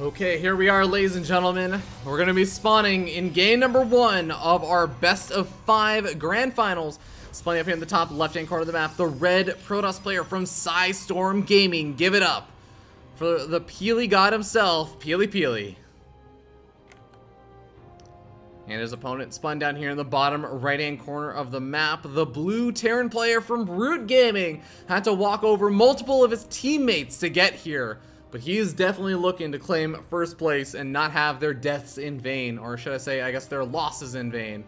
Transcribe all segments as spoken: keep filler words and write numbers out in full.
Okay, here we are, ladies and gentlemen. We're going to be spawning in game number one of our best of five grand finals. Spawning up here in the top left-hand corner of the map, the red Protoss player from Psystorm Gaming. Give it up for the Peely god himself, PiLiPiLi. And his opponent spun down here in the bottom right-hand corner of the map. The blue Terran player from Root Gaming had to walk over multiple of his teammates to get here. But he is definitely looking to claim first place and not have their deaths in vain. Or should I say, I guess their losses in vain.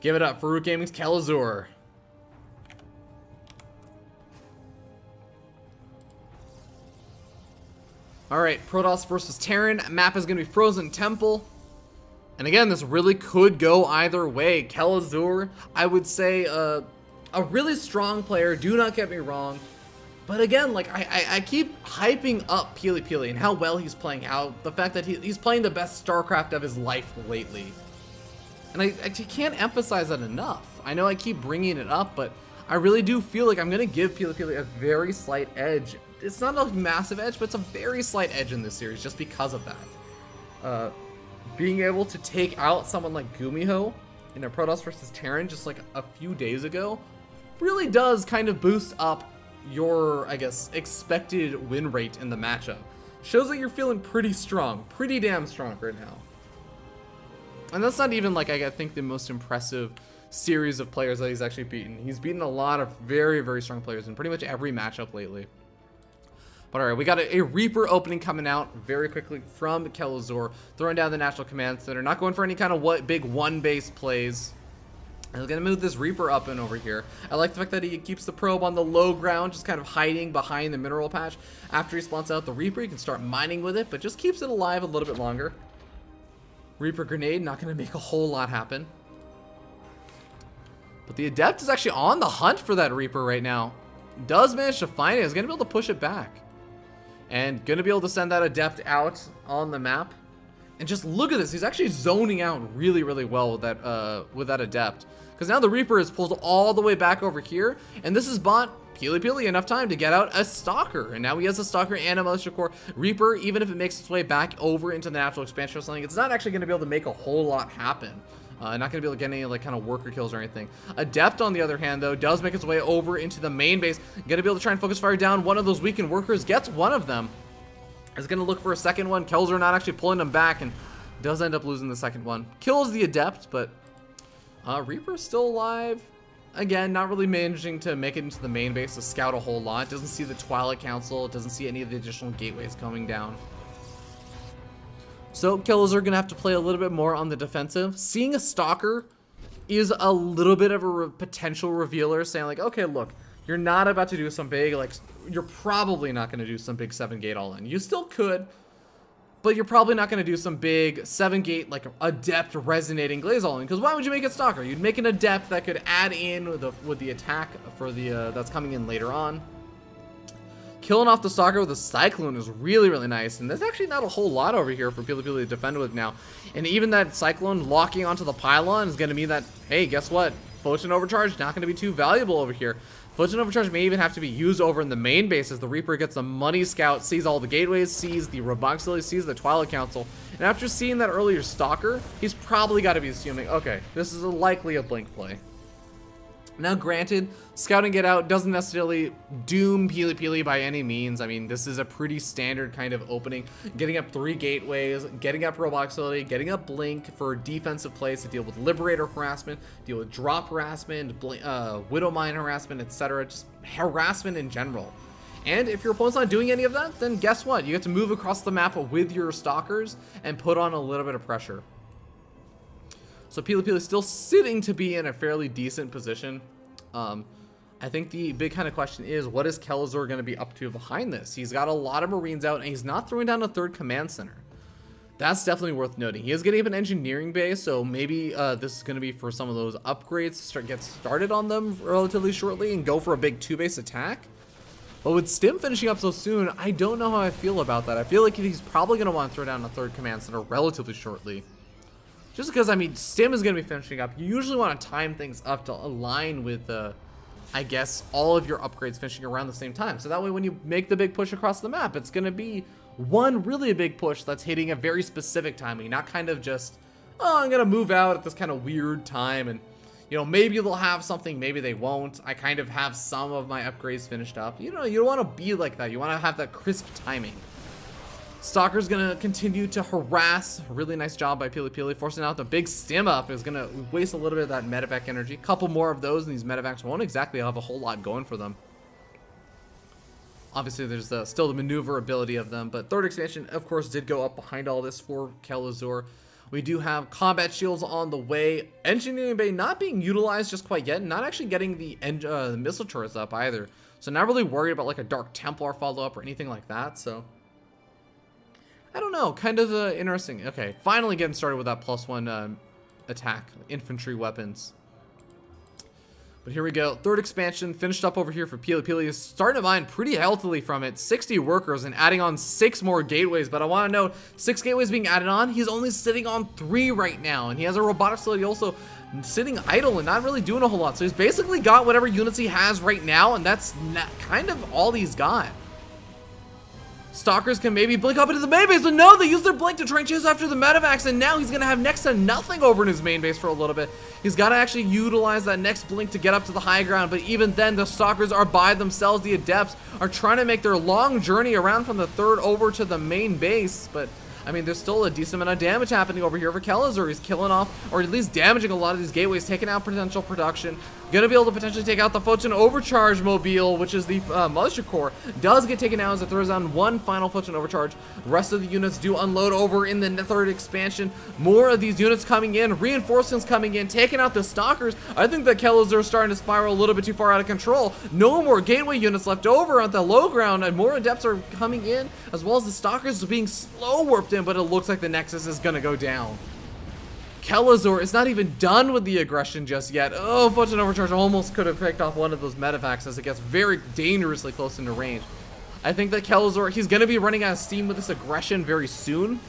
Give it up for Root Gaming's Kelazhur. Alright, Protoss versus Terran. Map is going to be Frozen Temple. And again, this really could go either way. Kelazhur, I would say, uh, a really strong player. Do not get me wrong. But again, like, I, I, I keep hyping up PiLiPiLi and how well he's playing, how the fact that he, he's playing the best StarCraft of his life lately. And I, I can't emphasize that enough. I know I keep bringing it up, but I really do feel like I'm going to give PiLiPiLi a very slight edge. It's not a massive edge, but it's a very slight edge in this series just because of that. Uh, being able to take out someone like Gumiho in a Protoss versus Terran just like a few days ago really does kind of boost up your, I guess, expected win rate in the matchup. Shows that you're feeling pretty strong, pretty damn strong right now. And that's not even, like, I think the most impressive series of players that he's actually beaten. He's beaten a lot of very, very strong players in pretty much every matchup lately. But alright, we got a, a Reaper opening coming out very quickly from Kelazhur, throwing down the National Command Center, not going for any kind of what big one base plays. He's going to move this Reaper up and over here. I like the fact that he keeps the probe on the low ground, just kind of hiding behind the mineral patch. After he spawns out the Reaper, you can start mining with it, but just keeps it alive a little bit longer. Reaper grenade, not going to make a whole lot happen. But the Adept is actually on the hunt for that Reaper right now. Does manage to find it. He's going to be able to push it back. And going to be able to send that Adept out on the map. And just look at this. He's actually zoning out really, really well with that, uh, with that Adept. Because now the Reaper is pulled all the way back over here. And this has bought PiLiPiLi enough time to get out a Stalker. And now he has a Stalker and a Militia Core. Reaper, even if it makes its way back over into the natural expansion or something, it's not actually going to be able to make a whole lot happen. Uh, not going to be able to get any like kind of worker kills or anything. Adept, on the other hand, though, does make its way over into the main base. Going to be able to try and focus fire down one of those weakened workers. Gets one of them. Is going to look for a second one. Kelazhur not actually pulling him back and does end up losing the second one. Kills the Adept, but uh, Reaper's still alive. Again, not really managing to make it into the main base to scout a whole lot. Doesn't see the Twilight Council. Doesn't see any of the additional gateways coming down. So Kelazhur going to have to play a little bit more on the defensive. Seeing a Stalker is a little bit of a re potential revealer, saying like, okay, look, you're not about to do some big, like, you're probably not going to do some big seven gate all-in. You still could, but you're probably not going to do some big seven gate, like, Adept resonating glaze all-in. Because why would you make a Stalker? You'd make an Adept that could add in with the, with the attack for the uh, that's coming in later on. Killing off the Stalker with a Cyclone is really, really nice. And there's actually not a whole lot over here for PiLiPiLi to defend with now. And even that Cyclone locking onto the Pylon is going to mean that, hey, guess what? Floating Overcharge, not going to be too valuable over here. Floating Overcharge may even have to be used over in the main base as the Reaper gets a money scout, sees all the gateways, sees the Roboxilly, sees the Twilight Council. And after seeing that earlier Stalker, he's probably got to be assuming, okay, this is a likely a blink play. Now granted, scouting it out doesn't necessarily doom PiLiPiLi by any means. I mean, this is a pretty standard kind of opening. Getting up three gateways, getting up Roboxilly, getting up Blink for defensive plays to deal with Liberator harassment, deal with Drop harassment, uh, Widowmine harassment, et cetera. Just harassment in general. And if your opponent's not doing any of that, then guess what? You get to move across the map with your Stalkers and put on a little bit of pressure. So PiLiPiLi is still sitting to be in a fairly decent position. Um... I think the big kind of question is, what is Kelazhur going to be up to behind this? He's got a lot of Marines out, and he's not throwing down a third command center. That's definitely worth noting. He is getting up an engineering base, so maybe uh, this is going to be for some of those upgrades to start, get started on them relatively shortly and go for a big two-base attack. But with Stim finishing up so soon, I don't know how I feel about that. I feel like he's probably going to want to throw down a third command center relatively shortly. Just because, I mean, Stim is going to be finishing up. You usually want to time things up to align with the... Uh, I guess, all of your upgrades finishing around the same time. So that way when you make the big push across the map, it's going to be one really big push that's hitting a very specific timing, not kind of just, oh, I'm going to move out at this kind of weird time and, you know, maybe they'll have something, maybe they won't. I kind of have some of my upgrades finished up. You know, you don't want to be like that. You want to have that crisp timing. Stalker's going to continue to harass. Really nice job by PiLiPiLi, forcing out the big stim up. Is going to waste a little bit of that medevac energy. Couple more of those, and these medevacs won't exactly have a whole lot going for them. Obviously, there's uh, still the maneuverability of them, but third expansion, of course, did go up behind all this for Kelazhur. We do have combat shields on the way. Engineering bay not being utilized just quite yet, not actually getting the, uh, the missile turrets up either. So not really worried about like a Dark Templar follow-up or anything like that, so... I don't know, kind of uh, interesting. Okay, finally getting started with that plus one um, attack, infantry weapons. But here we go, third expansion, finished up over here for PiLiPiLi. Is starting to mine pretty healthily from it. sixty workers and adding on six more gateways, but I wanna know, six gateways being added on, he's only sitting on three right now, and he has a robotic facility also sitting idle and not really doing a whole lot. So he's basically got whatever units he has right now, and that's not kind of all he's got. Stalkers can maybe blink up into the main base, but no, they use their blink to try and chase after the medevacs, and now he's going to have next to nothing over in his main base for a little bit. He's got to actually utilize that next blink to get up to the high ground, but even then, the Stalkers are by themselves. The Adepts are trying to make their long journey around from the third over to the main base, but... I mean, there's still a decent amount of damage happening over here for Kelazhur. He's killing off, or at least damaging a lot of these gateways, taking out potential production. Gonna be able to potentially take out the Fortune Overcharge Mobile, which is the uh, Mothership Core. Does get taken out as it throws down one final Fortune Overcharge. The rest of the units do unload over in the third expansion. More of these units coming in, reinforcements coming in, taking out the Stalkers. I think that Kelazhur is starting to spiral a little bit too far out of control. No more gateway units left over on the low ground, and more Adepts are coming in, as well as the Stalkers being slow warped in, but it looks like the Nexus is gonna go down. Kelazhur is not even done with the aggression just yet. Oh, Fortune Overcharge almost could have picked off one of those medevacs as it gets very dangerously close into range. I think that Kelazhur, he's gonna be running out of steam with this aggression very soon,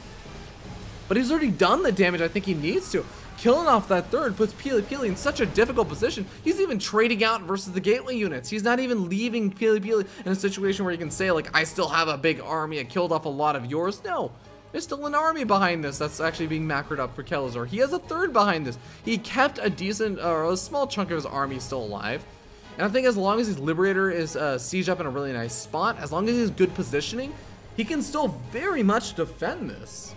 but he's already done the damage I think he needs to. Killing off that third puts PiLiPiLi in such a difficult position. He's even trading out versus the gateway units. He's not even leaving PiLiPiLi in a situation where you can say like, I still have a big army, I killed off a lot of yours. No. There's still an army behind this that's actually being macroed up for Kelazhur. He has a third behind this. He kept a decent, or uh, a small chunk of his army still alive. And I think as long as his Liberator is uh, sieged up in a really nice spot, as long as he has good positioning, he can still very much defend this.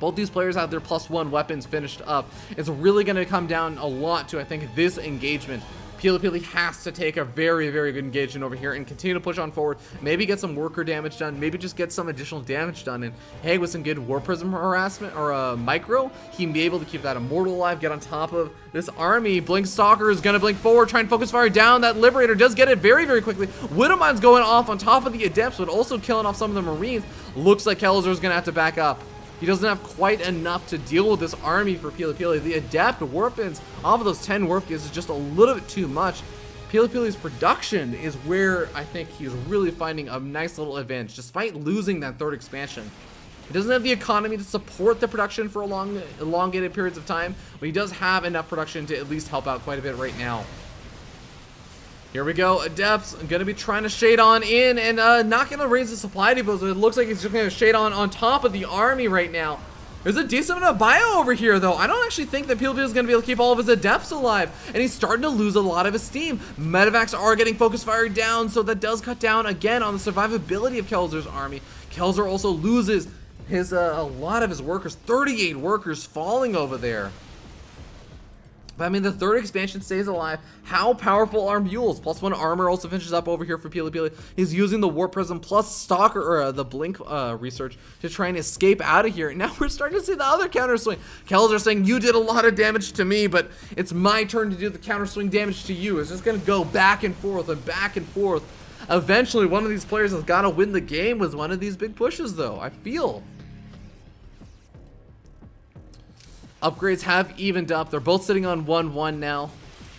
Both these players have their plus one weapons finished up. It's really going to come down a lot to, I think, this engagement. PiLiPiLi has to take a very, very good engagement over here and continue to push on forward. Maybe get some worker damage done. Maybe just get some additional damage done. And hey, with some good War Prism harassment or uh, micro, he may be able to keep that Immortal alive. Get on top of this army. Blink Stalker is going to blink forward, try and focus fire down. That Liberator does get it very, very quickly. Widowmine's going off on top of the Adepts, but also killing off some of the Marines. Looks like Kelazhur is going to have to back up. He doesn't have quite enough to deal with this army for PiLiPiLi. The Adept warp ins off of those ten warp is just a little bit too much. PiLiPiLi's production is where I think he's really finding a nice little advantage, despite losing that third expansion. He doesn't have the economy to support the production for long, elongated periods of time, but he does have enough production to at least help out quite a bit right now. Here we go, Adepts, I'm gonna be trying to shade on in and uh, not gonna raise the supply depots. It looks like he's just gonna shade on on top of the army right now. There's a decent amount of bio over here though. I don't actually think that PiLiPiLi is gonna be able to keep all of his Adepts alive, and he's starting to lose a lot of his steam. Medevacs are getting focus fired down, so that does cut down again on the survivability of Kelazhur's army. Kelazhur also loses his uh, a lot of his workers, thirty-eight workers falling over there. But I mean, the third expansion stays alive. How powerful are mules? Plus one armor also finishes up over here for PiLiPiLi. He's using the Warp Prism plus Stalker, or uh, the Blink uh, research to try and escape out of here. And now we're starting to see the other counter swing. Kelazhur saying, you did a lot of damage to me, but it's my turn to do the counter swing damage to you. It's just going to go back and forth and back and forth. Eventually, one of these players has got to win the game with one of these big pushes, though, I feel. Upgrades have evened up. They're both sitting on one one now.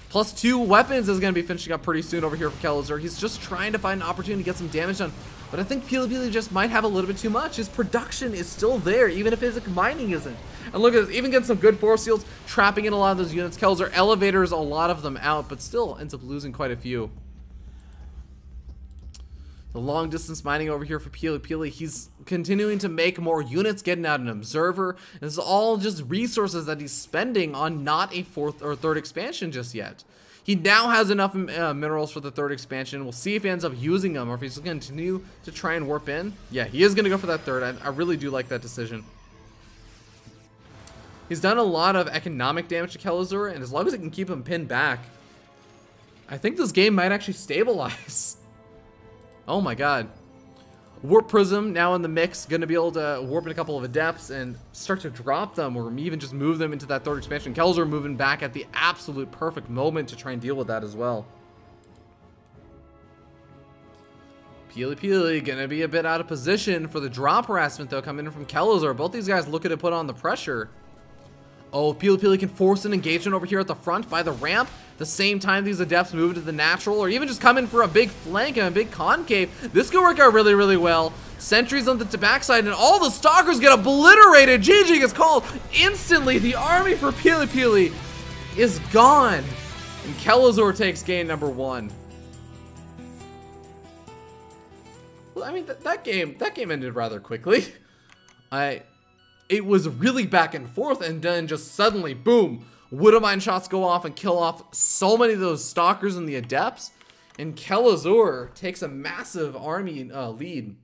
Plus two weapons is going to be finishing up pretty soon over here for Kelazhur. He's just trying to find an opportunity to get some damage done But I think PiLiPiLi just might have a little bit too much. His production is still there, even if his mining isn't. And look at this, even getting some good force fields, trapping in a lot of those units. Kelazhur elevators a lot of them out, but still ends up losing quite a few. The long distance mining over here for PiLiPiLi, he's continuing to make more units, getting out an observer. And this is all just resources that he's spending on not a fourth or third expansion just yet. He now has enough uh, minerals for the third expansion. We'll see if he ends up using them or if he's going to continue to try and warp in. Yeah, he is going to go for that third. I, I really do like that decision. He's done a lot of economic damage to Kelazhur, and as long as it can keep him pinned back, I think this game might actually stabilize. Oh my god. Warp Prism now in the mix, going to be able to warp in a couple of adepts and start to drop them or even just move them into that third expansion. Kelazhur moving back at the absolute perfect moment to try and deal with that as well. PiLiPiLi going to be a bit out of position for the drop harassment though coming in from Kelazhur. Both these guys looking to put on the pressure. Oh, PiLiPiLi can force an engagement over here at the front by the ramp. The same time these adepts move to the natural or even just come in for a big flank and a big concave. This could work out really, really well. Sentries on the backside and all the stalkers get obliterated. G G gets called instantly. The army for PiLiPiLi is gone. And Kelazhur takes game number one. Well, I mean, th that game, that game ended rather quickly. I... It was really back and forth, and then just suddenly, boom, Widowmine shots go off and kill off so many of those stalkers and the adepts, and Kelazhur takes a massive army uh, lead,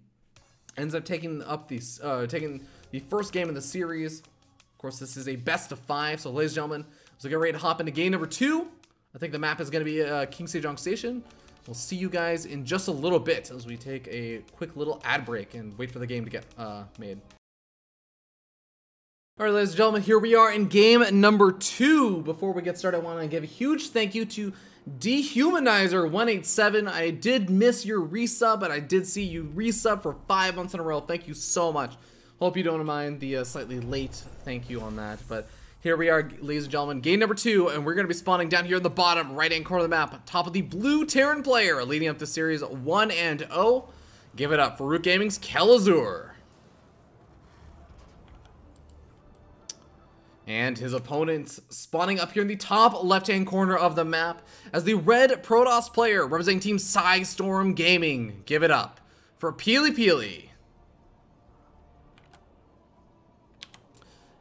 ends up taking up the uh, taking the first game in the series. Of course, this is a best of five. So, ladies and gentlemen, as we get ready to hop into game number two, I think the map is going to be uh, King Sejong Station. We'll see you guys in just a little bit as we take a quick little ad break and wait for the game to get uh, made. All right, ladies and gentlemen, here we are in game number two. Before we get started, I want to give a huge thank you to Dehumanizer one eight seven. I did miss your resub, but I did see you resub for five months in a row. Thank you so much. Hope you don't mind the uh, slightly late thank you on that. But here we are, ladies and gentlemen, game number two, and we're going to be spawning down here in the bottom right-hand corner of the map, top of the blue Terran player, leading up to series one and oh. Give it up for Root Gaming's Kelazhur. And his opponents spawning up here in the top left-hand corner of the map as the red Protoss player representing Team Psystorm Gaming. Give it up for PiLiPiLi.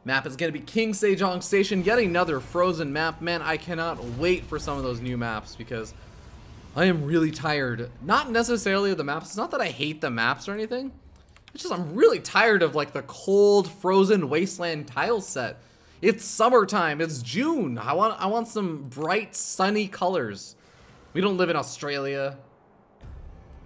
Map is going to be King Sejong Station. Yet another Frozen map. Man, I cannot wait for some of those new maps because I am really tired. Not necessarily of the maps. It's not that I hate the maps or anything. It's just I'm really tired of like the cold, frozen wasteland tile set. It's summertime. It's June. I want I want some bright, sunny colors. We don't live in Australia.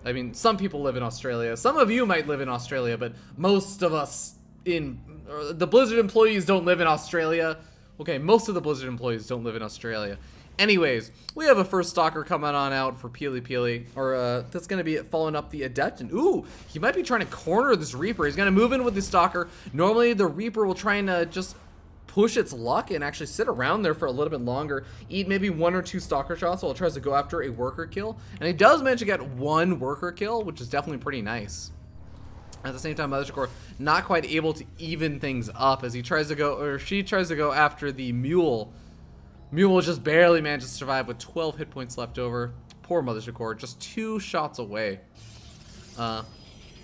I mean, some people live in Australia. Some of you might live in Australia, but most of us in... Uh, the Blizzard employees don't live in Australia. Okay, most of the Blizzard employees don't live in Australia. Anyways, we have a first stalker coming on out for PiLiPiLi. Or, uh, that's gonna be following up the Adept. And, ooh, he might be trying to corner this Reaper. He's gonna move in with the stalker. Normally, the Reaper will try and uh, just... push its luck and actually sit around there for a little bit longer, eat maybe one or two stalker shots while it tries to go after a worker kill. And it does manage to get one worker kill, which is definitely pretty nice. At the same time, Mothercore not quite able to even things up as he tries to go, or she tries to go after the mule. Mule just barely manages to survive with twelve hit points left over. Poor Mothercore, just two shots away. Uh,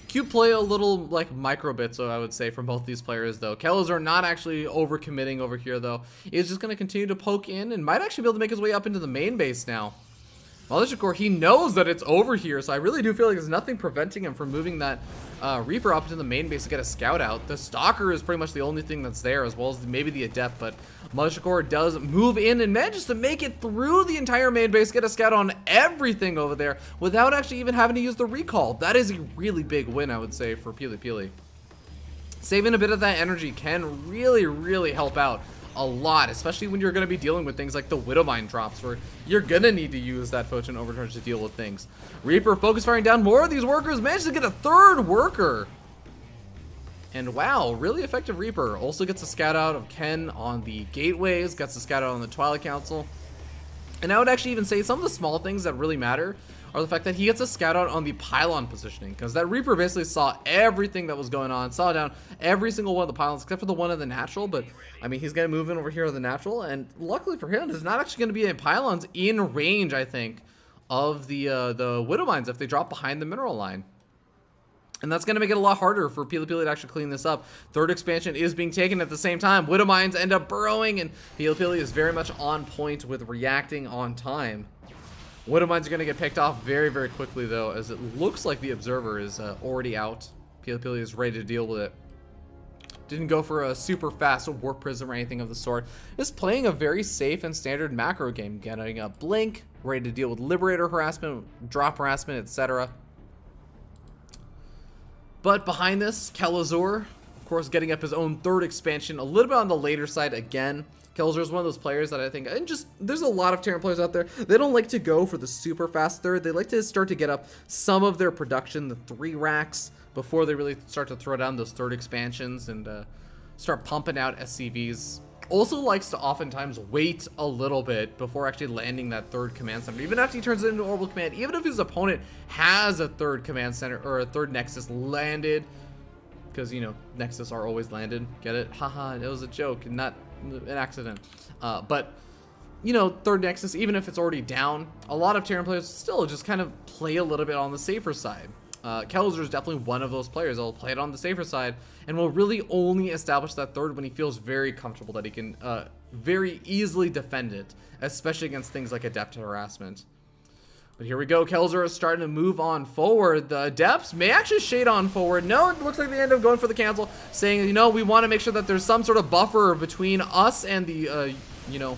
Cute play, a little like micro bits, I would say, from both these players though. Kelazhur not actually overcommitting over here though. He's just going to continue to poke in and might actually be able to make his way up into the main base now. Mothercore, he knows that it's over here, so I really do feel like there's nothing preventing him from moving that uh, Reaper up into the main base to get a scout out. The Stalker is pretty much the only thing that's there, as well as maybe the Adept, but Mothercore does move in and manages to make it through the entire main base, get a scout on everything over there without actually even having to use the recall. That is a really big win, I would say, for PiLiPiLi. Saving a bit of that energy can really, really help out a lot, especially when you're going to be dealing with things like the Widowmine drops, where you're going to need to use that Photon Overcharge to deal with things. Reaper focus firing down more of these workers, managed to get a third worker. And wow, really effective Reaper. Also gets a scout out of Ken on the gateways, gets a scout out on the Twilight Council. And I would actually even say some of the small things that really matter are the fact that he gets a scout out on the pylon positioning, because that Reaper basically saw everything that was going on, saw down every single one of the pylons except for the one of the natural. But I mean, he's going to move in over here on the natural, and luckily for him, there's not actually going to be any pylons in range, I think, of the uh, the Widow Mines if they drop behind the mineral line. And that's going to make it a lot harder for PiLiPiLi to actually clean this up. Third expansion is being taken at the same time. Widow Mines end up burrowing, and PiLiPiLi is very much on point with reacting on time. Widow Mines are going to get picked off very, very quickly, though, as it looks like the Observer is uh, already out. PiLiPiLi is ready to deal with it. Didn't go for a super fast Warp Prism or anything of the sort. Just playing a very safe and standard macro game. Getting a Blink, ready to deal with Liberator harassment, drop harassment, et cetera. But behind this, Kelazhur, of course, getting up his own third expansion, a little bit on the later side again. Kelazhur is one of those players that I think, and just, there's a lot of Terran players out there, they don't like to go for the super fast third. They like to start to get up some of their production, the three racks, before they really start to throw down those third expansions and uh, start pumping out S C Vs. Also likes to oftentimes wait a little bit before actually landing that third command center. Even after he turns it into orbital command, even if his opponent has a third command center or a third nexus landed, because, you know, nexus are always landed, get it? Haha, it was a joke and not an accident. Uh, but, you know, third nexus, even if it's already down, a lot of Terran players still just kind of play a little bit on the safer side. Uh, Kelazhur is definitely one of those players that will play it on the safer side and will really only establish that third when he feels very comfortable that he can uh, very easily defend it, especially against things like Adept harassment. But here we go, Kelazhur is starting to move on forward. The Adepts may actually shade on forward. No, it looks like they end up going for the cancel, saying, you know, we want to make sure that there's some sort of buffer between us and the, uh, you know,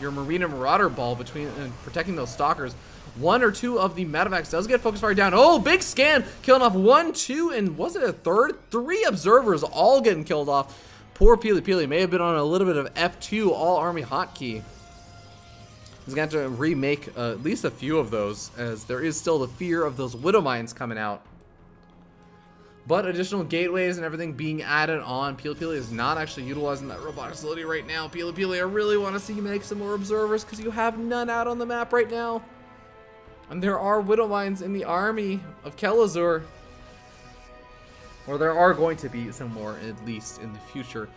your Marina Marauder ball between uh, protecting those Stalkers. One or two of the medevacs does get focus fire down. Oh, big scan, killing off one, two, and was it a third? Three observers all getting killed off. Poor PiLiPiLi may have been on a little bit of F two all army hotkey. He's going to have to remake uh, at least a few of those, as there is still the fear of those Widow Mines coming out. But additional gateways and everything being added on. PiLiPiLi is not actually utilizing that robotic facility right now. PiLiPiLi, I really want to see you make some more observers, because you have none out on the map right now. And there are Widow Mines in the army of Kelazhur. Or there are going to be some more, at least, in the future.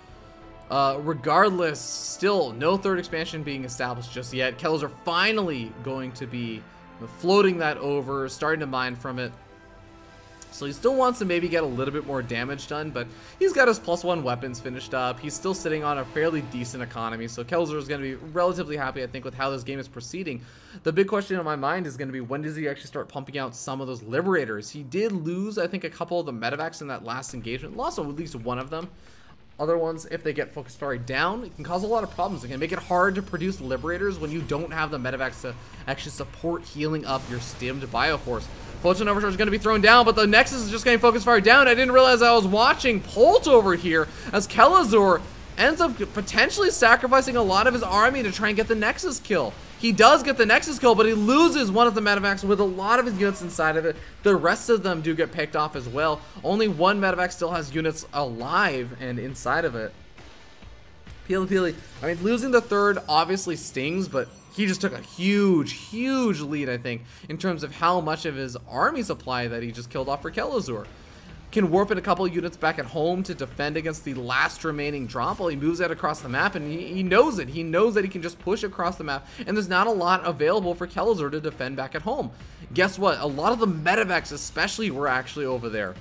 Uh, regardless, still no third expansion being established just yet. Kelazhur finally going to be floating that over, starting to mine from it. So he still wants to maybe get a little bit more damage done, but he's got his plus one weapons finished up. He's still sitting on a fairly decent economy, so Kelazhur is going to be relatively happy, I think, with how this game is proceeding. The big question in my mind is going to be, when does he actually start pumping out some of those Liberators? He did lose, I think, a couple of the medevacs in that last engagement. Lost at least one of them. Other ones, if they get focused fire down, it can cause a lot of problems. It can make it hard to produce Liberators when you don't have the medevacs to actually support healing up your stimmed Bioforce. Photon Overcharge is going to be thrown down, but the Nexus is just getting focused fire down. I didn't realize I was watching Pult over here, as Kelazhur ends up potentially sacrificing a lot of his army to try and get the Nexus kill. He does get the Nexus kill, but he loses one of the medevacs with a lot of his units inside of it. The rest of them do get picked off as well. Only one medevac still has units alive and inside of it. PiLiPiLi, I mean, losing the third obviously stings, but he just took a huge, huge lead, I think, in terms of how much of his army supply that he just killed off for Kelazhur. Can warp in a couple units back at home to defend against the last remaining drop while he moves that across the map, and he, he knows it. He knows that he can just push across the map, and there's not a lot available for Kelazhur to defend back at home. Guess what? A lot of the medevacs especially were actually over there.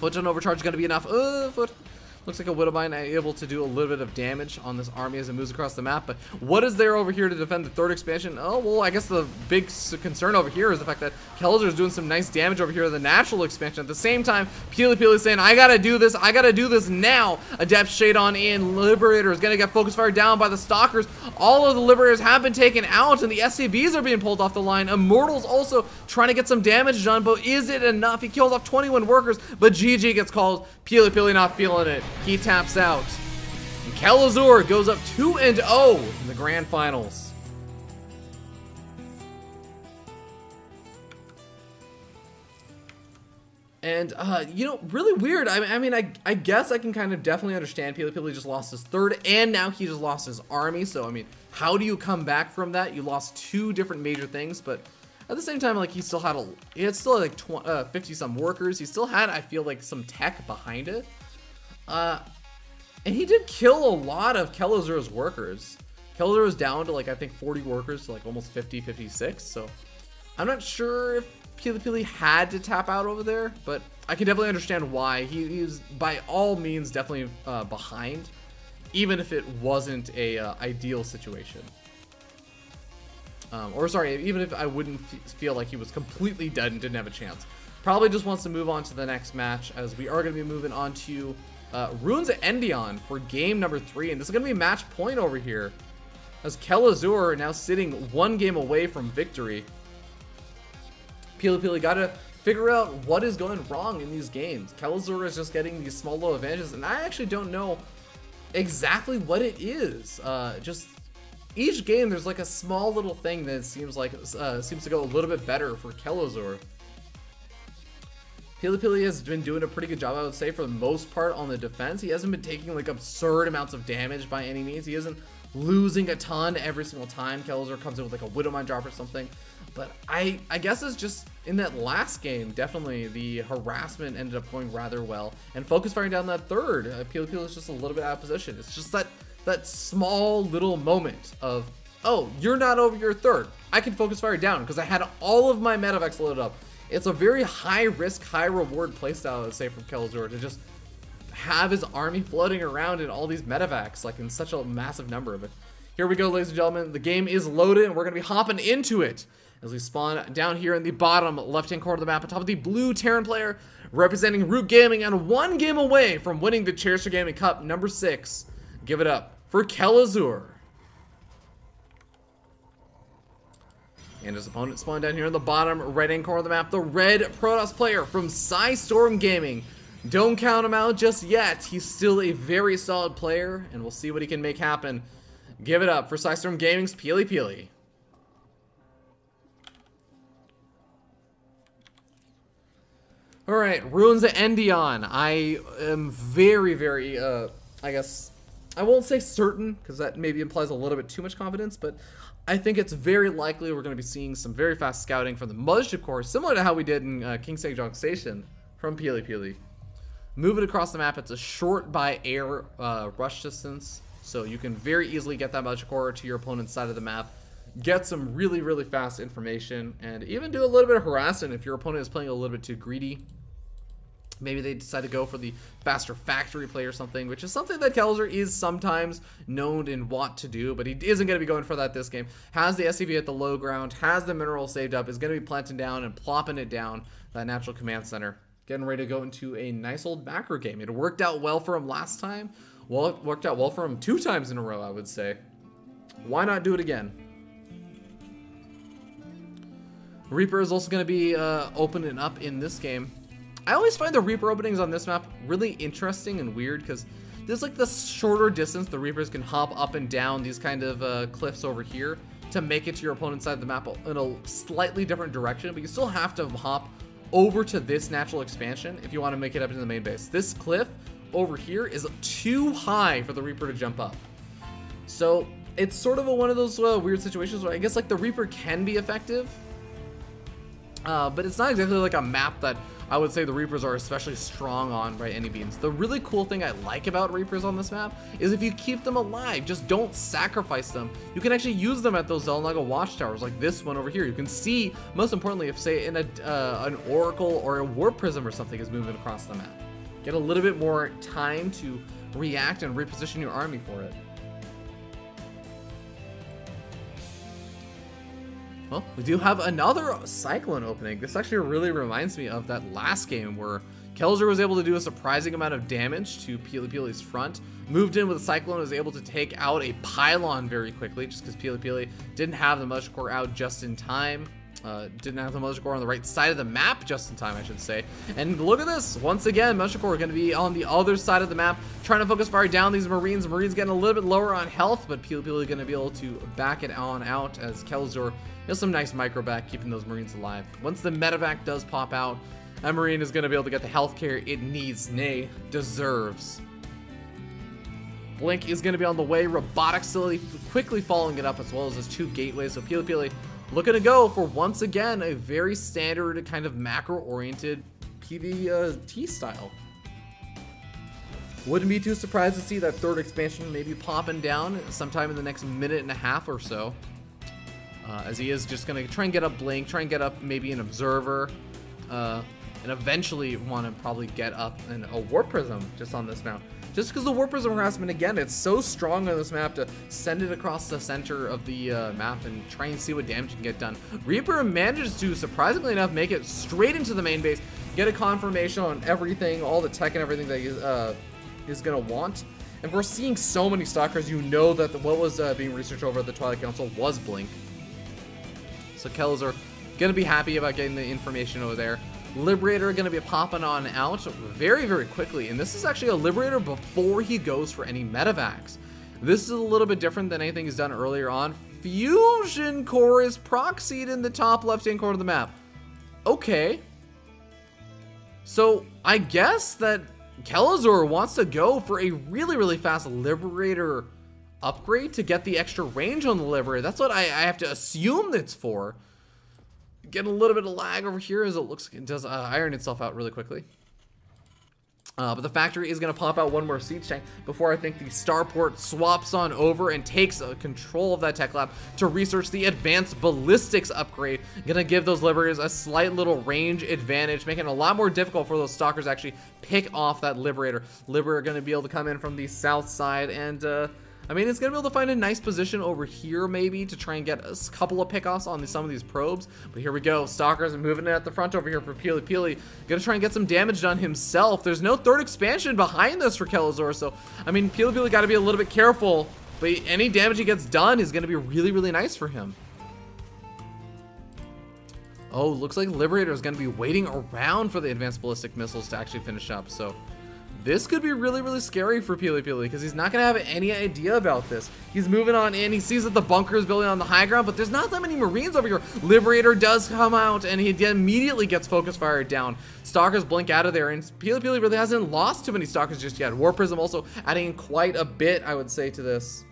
Foot on overcharge is going to be enough. Uh, foot... Looks like a Widow Mine able to do a little bit of damage on this army as it moves across the map. But what is there over here to defend the third expansion? Oh, well, I guess the big concern over here is the fact that Kelazhur is doing some nice damage over here to the natural expansion. At the same time, PiLiPiLi is saying, I gotta do this, I gotta do this now. Adept Shade on in, Liberator is gonna get focus fire down by the Stalkers. All of the Liberators have been taken out, and the S C Bs are being pulled off the line. Immortals also trying to get some damage done, but is it enough? He kills off twenty-one workers, but G G gets called. PiLiPiLi not feeling it. He taps out, and Kelazhur goes up two and oh in the grand finals. And, uh, you know, really weird. I, I mean, I, I guess I can kind of definitely understand PiLiPiLi just lost his third, and now he just lost his army. So, I mean, how do you come back from that? You lost two different major things, but at the same time, like, he still had a, he had still like fifty some workers. He still had, I feel like, some tech behind it. Uh, and he did kill a lot of Kelazur's workers. Kelazur was down to, like, I think forty workers to, like, almost fifty, fifty-six. So I'm not sure if PiLiPiLi had to tap out over there, but I can definitely understand why. He, he was, by all means, definitely uh, behind, even if it wasn't a uh, ideal situation. Um, or, sorry, even if I wouldn't f feel like he was completely dead and didn't have a chance. Probably just wants to move on to the next match, as we are going to be moving on to uh, Ruins of Endion for game number three. And this is going to be match point over here, as Kelazur now sitting one game away from victory. PiLiPiLi gotta figure out what is going wrong in these games. Kelazur is just getting these small little advantages, and I actually don't know exactly what it is. Uh, just each game, there's like a small little thing that seems like uh, seems to go a little bit better for Kelazur. PiLiPiLi has been doing a pretty good job, I would say, for the most part on the defense. He hasn't been taking like absurd amounts of damage by any means. He isn't losing a ton every single time Kelazur comes in with like a Widowmine drop or something. But I, I guess it's just in that last game, definitely the harassment ended up going rather well. And focus firing down that third, uh, PiLiPiLi is just a little bit out of position. It's just that, that small little moment of, oh, you're not over your third. I can focus fire down because I had all of my medevacs loaded up. It's a very high risk, high reward playstyle, I would say, from Kelazur, to just have his army floating around in all these medevacs, like in such a massive number of it. Here we go, ladies and gentlemen. The game is loaded and we're going to be hopping into it, as we spawn down here in the bottom left-hand corner of the map, on top of the blue Terran player, representing Root Gaming, and one game away from winning the Chairs four Gaming Cup number six. Give it up for Kelazur. And his opponent spawned down here in the bottom right-hand corner of the map, the red Protoss player from Psystorm Gaming. Don't count him out just yet. He's still a very solid player, and we'll see what he can make happen. Give it up for Psystorm Gaming's PiLiPiLi. Alright, Ruins of Endion. I am very, very, uh, I guess, I won't say certain, because that maybe implies a little bit too much confidence, but I think it's very likely we're going to be seeing some very fast scouting from the Mothership Corps, similar to how we did in uh, King Sejong Station from PiLiPiLi. Move it across the map. It's a short by air uh, rush distance, so you can very easily get that Mothership Corps to your opponent's side of the map. Get some really, really fast information, and even do a little bit of harassment if your opponent is playing a little bit too greedy. Maybe they decide to go for the faster factory play or something, which is something that Kelazur is sometimes known and want to do, but he isn't going to be going for that this game. Has the S C V at the low ground, has the mineral saved up, is going to be planting down and plopping it down that natural command center. Getting ready to go into a nice old macro game. It worked out well for him last time. Well, it worked out well for him two times in a row, I would say. Why not do it again? Reaper is also going to be uh, opening up in this game. I always find the Reaper openings on this map really interesting and weird, because there's like the shorter distance the Reapers can hop up and down these kind of uh, cliffs over here to make it to your opponent's side of the map in a slightly different direction, but you still have to hop over to this natural expansion if you want to make it up into the main base. This cliff over here is too high for the Reaper to jump up. So it's sort of a, one of those uh, weird situations where I guess like the Reaper can be effective, uh, but it's not exactly like a map that I would say the Reapers are especially strong on by any means. The really cool thing I like about Reapers on this map is if you keep them alive, just don't sacrifice them. You can actually use them at those Zelnaga watchtowers like this one over here. You can see, most importantly, if say in a, uh, an Oracle or a Warp Prism or something is moving across the map. Get a little bit more time to react and reposition your army for it. Well, we do have another Cyclone opening. This actually really reminds me of that last game where Kelazur was able to do a surprising amount of damage to PiLiPiLi's front. Moved in with a Cyclone, was able to take out a Pylon very quickly, just because PiLiPiLi didn't have the Mothership Corps out just in time. Uh, didn't have the Mothership Corps on the right side of the map just in time, I should say. And look at this! Once again, Mothership Corps are going to be on the other side of the map, trying to focus fire down these Marines. Marines getting a little bit lower on health, but PiLiPiLi is going to be able to back it on out as Kelazur has some nice micro back, keeping those Marines alive. Once the medevac does pop out, that Marine is going to be able to get the health care it needs, nay, deserves. Blink is going to be on the way. Robotic Facility quickly following it up, as well as his two gateways, so PiLiPiLi looking to go for, once again, a very standard kind of macro-oriented P V T uh, style. Wouldn't be too surprised to see that third expansion maybe popping down sometime in the next minute and a half or so. Uh, as he is just going to try and get up Blink, try and get up maybe an Observer, uh, and eventually want to probably get up an, a War Prism just on this map. Just because the War Prism harassment, again, it's so strong on this map to send it across the center of the uh, map and try and see what damage can get done. Reaper manages to, surprisingly enough, make it straight into the main base, get a confirmation on everything, all the tech and everything that he's, uh, he's going to want. And we're seeing so many Stalkers, you know that the, what was uh, being researched over at the Twilight Council was Blink. So Kelazhur going to be happy about getting the information over there. Liberator going to be popping on out very, very quickly. And this is actually a Liberator before he goes for any Medivacs. This is a little bit different than anything he's done earlier on. Fusion Core is proxied in the top left-hand corner of the map. Okay. So I guess that Kelazhur wants to go for a really, really fast Liberator upgrade to get the extra range on the Liberator. That's what I, I have to assume it's for. Getting a little bit of lag over here as it looks it does uh, iron itself out really quickly. Uh, but the factory is going to pop out one more siege tank before I think the starport swaps on over and takes uh, control of that tech lab to research the advanced ballistics upgrade. Going to give those Liberators a slight little range advantage, making it a lot more difficult for those Stalkers to actually pick off that Liberator. Liberator going to be able to come in from the south side and... Uh, I mean, it's going to be able to find a nice position over here, maybe, to try and get a couple of pickoffs on the, some of these probes. But here we go. Stalkers are moving it at the front over here for PiLiPiLi. Going to try and get some damage done himself. There's no third expansion behind this for Kelazhur. So, I mean, PiLiPiLi got to be a little bit careful. But any damage he gets done is going to be really, really nice for him. Oh, looks like Liberator is going to be waiting around for the advanced ballistic missiles to actually finish up. So... this could be really, really scary for PiLiPiLi because he's not going to have any idea about this. He's moving on in. He sees that the bunker is building on the high ground, but there's not that many Marines over here. Liberator does come out, and he immediately gets focus fire down. Stalkers blink out of there, and PiLiPiLi really hasn't lost too many Stalkers just yet. War Prism also adding quite a bit, I would say, to this.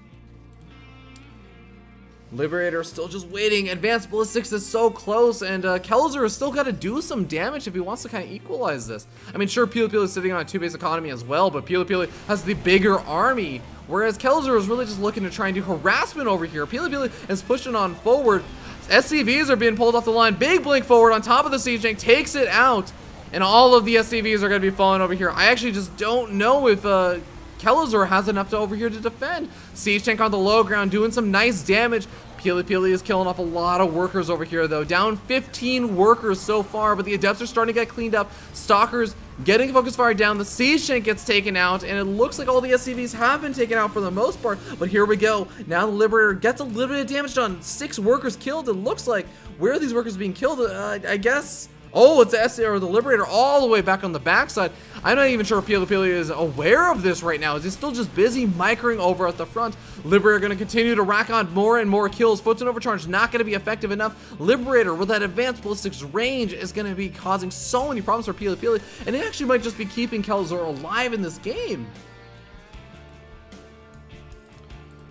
Liberator still just waiting. Advanced Ballistics is so close, and uh, Kelazhur has still got to do some damage if he wants to kind of equalize this. I mean, sure, PiLiPiLi is sitting on a two-base economy as well, but PiLiPiLi has the bigger army, whereas Kelazhur is really just looking to try and do harassment over here. PiLiPiLi is pushing on forward. S C Vs are being pulled off the line. Big Blink forward on top of the siege tank, takes it out, and all of the S C Vs are going to be falling over here. I actually just don't know if... Uh, Kelazhur has enough to over here to defend. Siege Tank on the low ground doing some nice damage. PiLiPiLi is killing off a lot of workers over here though. Down fifteen workers so far, but the Adepts are starting to get cleaned up. Stalkers getting focus fire down. The Siege Tank gets taken out, and it looks like all the S C Vs have been taken out for the most part, but here we go. Now the Liberator gets a little bit of damage done. Six workers killed, it looks like. Where are these workers being killed? Uh, I guess... Oh, it's the S or the Liberator all the way back on the backside. I'm not even sure if PiLiPiLi is aware of this right now. Is he still just busy microing over at the front? Liberator going to continue to rack on more and more kills. Photon Overcharge not going to be effective enough. Liberator with that advanced ballistics range is going to be causing so many problems for PiLiPiLi, and it actually might just be keeping Kelazhur alive in this game.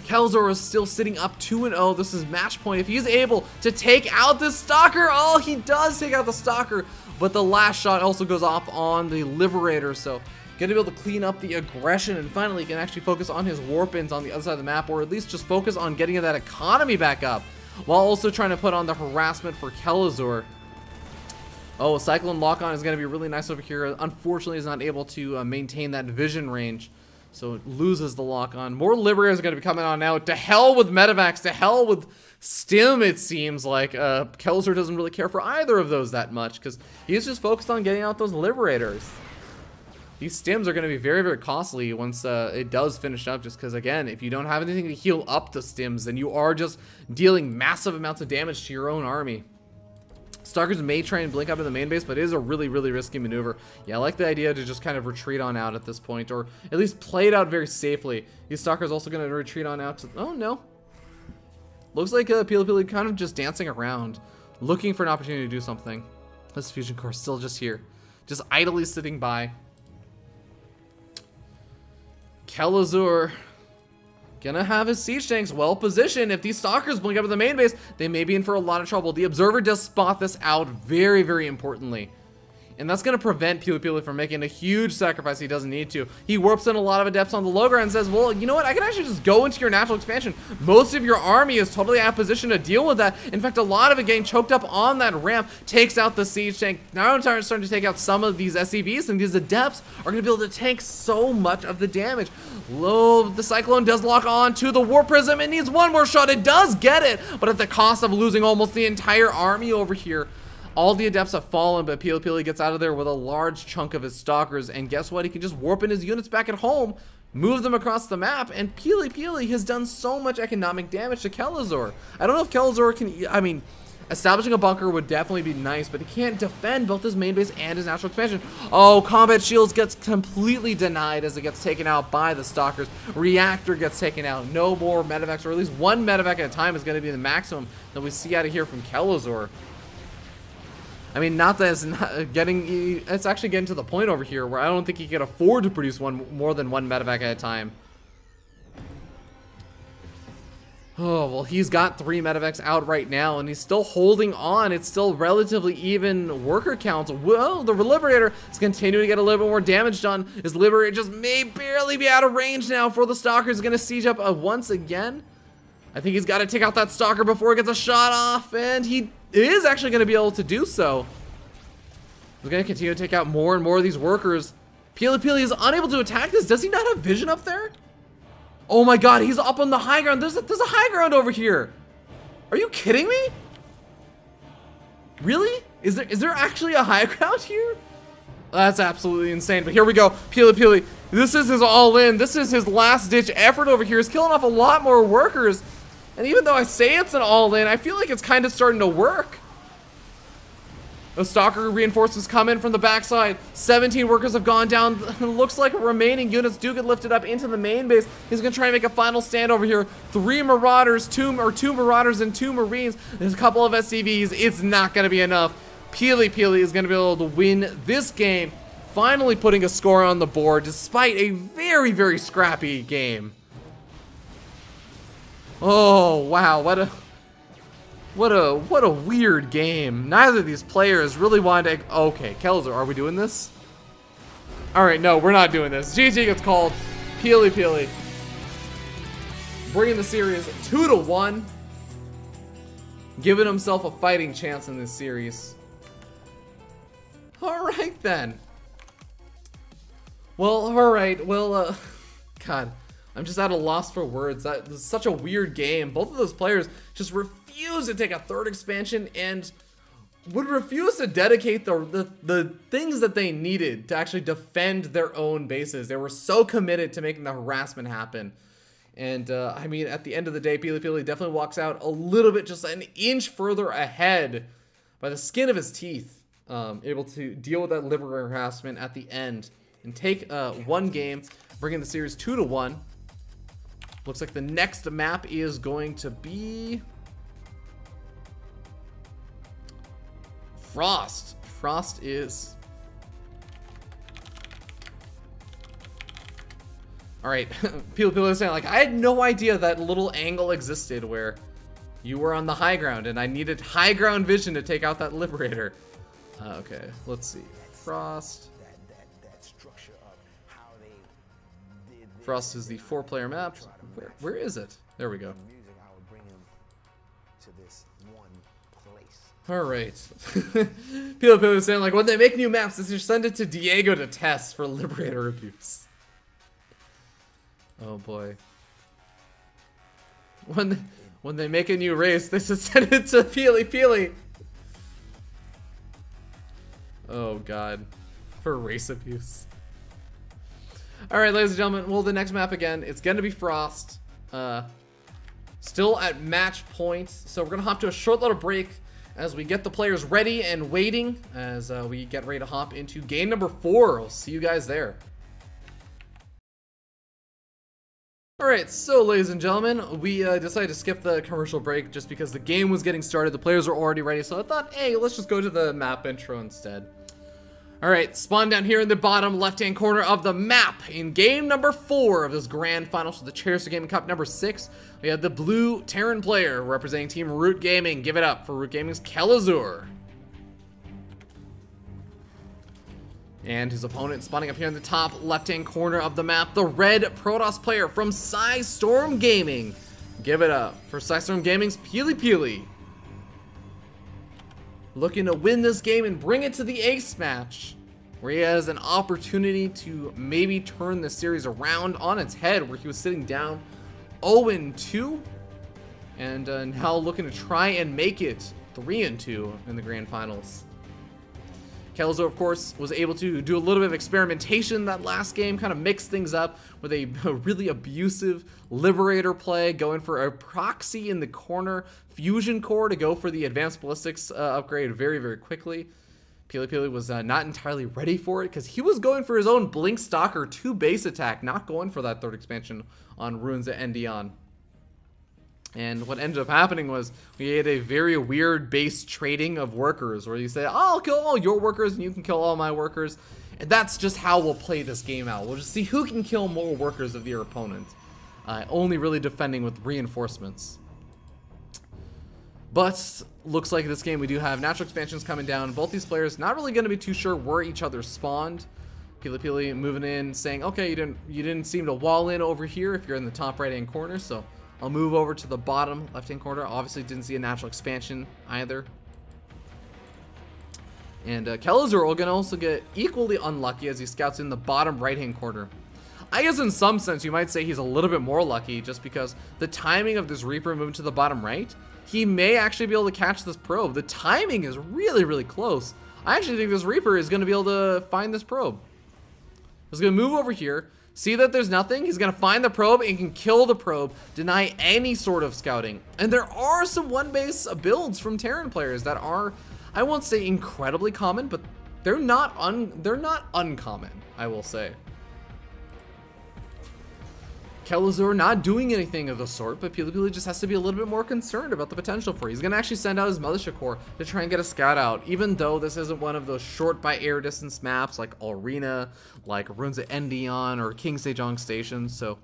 Kelazhur is still sitting up two and oh. This is match point. If he's able to take out the Stalker, oh, he does take out the Stalker. But the last shot also goes off on the Liberator. So, going to be able to clean up the aggression. And finally, he can actually focus on his warpins on the other side of the map. Or at least just focus on getting that economy back up. While also trying to put on the harassment for Kelazhur. Oh, Cyclone Lock-On is going to be really nice over here. Unfortunately, he's not able to uh, maintain that vision range. So it loses the lock-on. More Liberators are going to be coming on now. To hell with Medivacs. To hell with Stim, it seems like. Uh, Kelazhur doesn't really care for either of those that much, because he's just focused on getting out those Liberators. These Stims are going to be very, very costly once uh, it does finish up, just because, again, if you don't have anything to heal up the Stims, then you are just dealing massive amounts of damage to your own army. Stalkers may try and blink up in the main base, but it is a really, really risky maneuver. Yeah, I like the idea to just kind of retreat on out at this point, or at least play it out very safely. These Stalkers also going to retreat on out. To, oh, no. Looks like uh, PiLiPiLi kind of just dancing around, looking for an opportunity to do something. This Fusion Core is still just here, just idly sitting by. Kelazhur... Gonna have his siege tanks well positioned. If these stalkers blink up at the main base, they may be in for a lot of trouble. The observer does spot this out very, very importantly. And that's going to prevent PiLiPiLi from making a huge sacrifice he doesn't need to. He warps in a lot of adepts on the low ground and says, well, you know what? I can actually just go into your natural expansion. Most of your army is totally out of position to deal with that. In fact, a lot of it getting choked up on that ramp takes out the siege tank. Now I'm starting to take out some of these S C Vs, and these adepts are going to be able to tank so much of the damage. Low, the Cyclone does lock on to the War Prism. It needs one more shot. It does get it, but at the cost of losing almost the entire army over here. All the adepts have fallen, but PiLiPiLi gets out of there with a large chunk of his stalkers, and guess what? He can just warp in his units back at home, move them across the map, and PiLiPiLi has done so much economic damage to Kelazhur. I don't know if Kelazhur can, I mean, establishing a bunker would definitely be nice, but he can't defend both his main base and his natural expansion. Oh, combat shields gets completely denied as it gets taken out by the stalkers. Reactor gets taken out. No more medevacs, or at least one medevac at a time is going to be the maximum that we see out of here from Kelazhur. I mean, not that it's not getting, it's actually getting to the point over here where I don't think he can afford to produce one more than one medevac at a time. Oh, well, he's got three medevacs out right now, and he's still holding on. It's still relatively even worker counts. Well, the Liberator is continuing to get a little bit more damage done. His Liberator just may barely be out of range now for the Stalker. He's going to siege up uh, once again. I think he's got to take out that Stalker before it gets a shot off, and he... It is actually going to be able to do so. We're going to continue to take out more and more of these workers. PiLiPiLi is unable to attack this. Does he not have vision up there? Oh my god, he's up on the high ground. There's a, there's a high ground over here. Are you kidding me? Really? Is there is there actually a high ground here? That's absolutely insane. But here we go. PiLiPiLi. This is his all-in. This is his last-ditch effort over here. He's killing off a lot more workers. And even though I say it's an all-in, I feel like it's kind of starting to work. The Stalker reinforcements come in from the backside. seventeen workers have gone down. Looks like remaining units do get lifted up into the main base. He's going to try and make a final stand over here. Three Marauders, two, or two Marauders and two Marines. There's a couple of S C Vs. It's not going to be enough. PiLiPiLi is going to be able to win this game. Finally putting a score on the board despite a very, very scrappy game. Oh wow, what a what a what a weird game. Neither of these players really wanted to. Okay, Kelazhur, are we doing this? Alright, no, we're not doing this. G G gets called. PiLiPiLi bringing the series two to one. Giving himself a fighting chance in this series. Alright then. Well, alright, well uh God. I'm just at a loss for words. That was such a weird game. Both of those players just refuse to take a third expansion and would refuse to dedicate the, the, the things that they needed to actually defend their own bases. They were so committed to making the harassment happen. And uh, I mean, at the end of the day, PiLiPiLi definitely walks out a little bit, just an inch further ahead by the skin of his teeth, um, able to deal with that Liberator harassment at the end and take uh, one game, bringing the series two to one. Looks like the next map is going to be Frost. Frost is... Alright, people, people are saying, like, I had no idea that little angle existed where you were on the high ground and I needed high ground vision to take out that Liberator. Uh, okay, let's see. Frost. Frost is the four-player map. Where, where is it? There we go. All right. people, people are saying, like, when they make new maps, they just send it to Diego to test for Liberator abuse. Oh boy. When they, when they make a new race, they should send it to PiLiPiLi. Oh god, for race abuse. Alright, ladies and gentlemen, well, the next map again, it's going to be Frost, uh, still at match point, so we're going to hop to a short little break as we get the players ready and waiting as uh, we get ready to hop into game number four. We'll see you guys there. Alright, so ladies and gentlemen, we uh, decided to skip the commercial break just because the game was getting started, the players were already ready, so I thought, hey, let's just go to the map intro instead. Alright, spawn down here in the bottom left-hand corner of the map in game number four of this grand final for the Chairs four Gaming Cup number six. We have the blue Terran player representing Team Root Gaming. Give it up for Root Gaming's Kelazhur. And his opponent spawning up here in the top left-hand corner of the map, the red Protoss player from Psystorm Gaming. Give it up for Psystorm Gaming's PiLiPiLi. Looking to win this game and bring it to the ace match, where he has an opportunity to maybe turn the series around on its head, where he was sitting down oh and two, and uh, now looking to try and make it three and two in the grand finals. Kelazhur, of course, was able to do a little bit of experimentation that last game, kind of mixed things up with a, a really abusive Liberator play, going for a proxy in the corner, Fusion Core to go for the Advanced Ballistics uh, upgrade very, very quickly. PiLiPiLi was uh, not entirely ready for it because he was going for his own Blink Stalker two base attack, not going for that third expansion on Ruins of Endion. And what ended up happening was we had a very weird base trading of workers where you say, I'll kill all your workers and you can kill all my workers. And that's just how we'll play this game out. We'll just see who can kill more workers of their opponent. Uh, only really defending with reinforcements. But looks like this game we do have natural expansions coming down. Both these players not really going to be too sure where each other spawned. PiLiPiLi moving in saying, okay, you didn't, you didn't seem to wall in over here if you're in the top right hand corner. So I'll move over to the bottom left-hand corner. Obviously didn't see a natural expansion either. And uh, Kelazhur will also get equally unlucky as he scouts in the bottom right-hand corner. I guess in some sense you might say he's a little bit more lucky just because the timing of this Reaper moving to the bottom right, he may actually be able to catch this probe. The timing is really, really close. I actually think this Reaper is going to be able to find this probe. He's going to move over here. See that there's nothing? He's going to find the probe and can kill the probe, deny any sort of scouting. And there are some one-base builds from Terran players that are, I won't say incredibly common, but they're not un they're not uncommon, I will say. Kelazhur not doing anything of the sort, but PiLiPiLi just has to be a little bit more concerned about the potential for it. He's going to actually send out his Militia Corps to try and get a scout out, even though this isn't one of those short by air distance maps like Arena, like Ruins of Endion, or King Sejong Station. So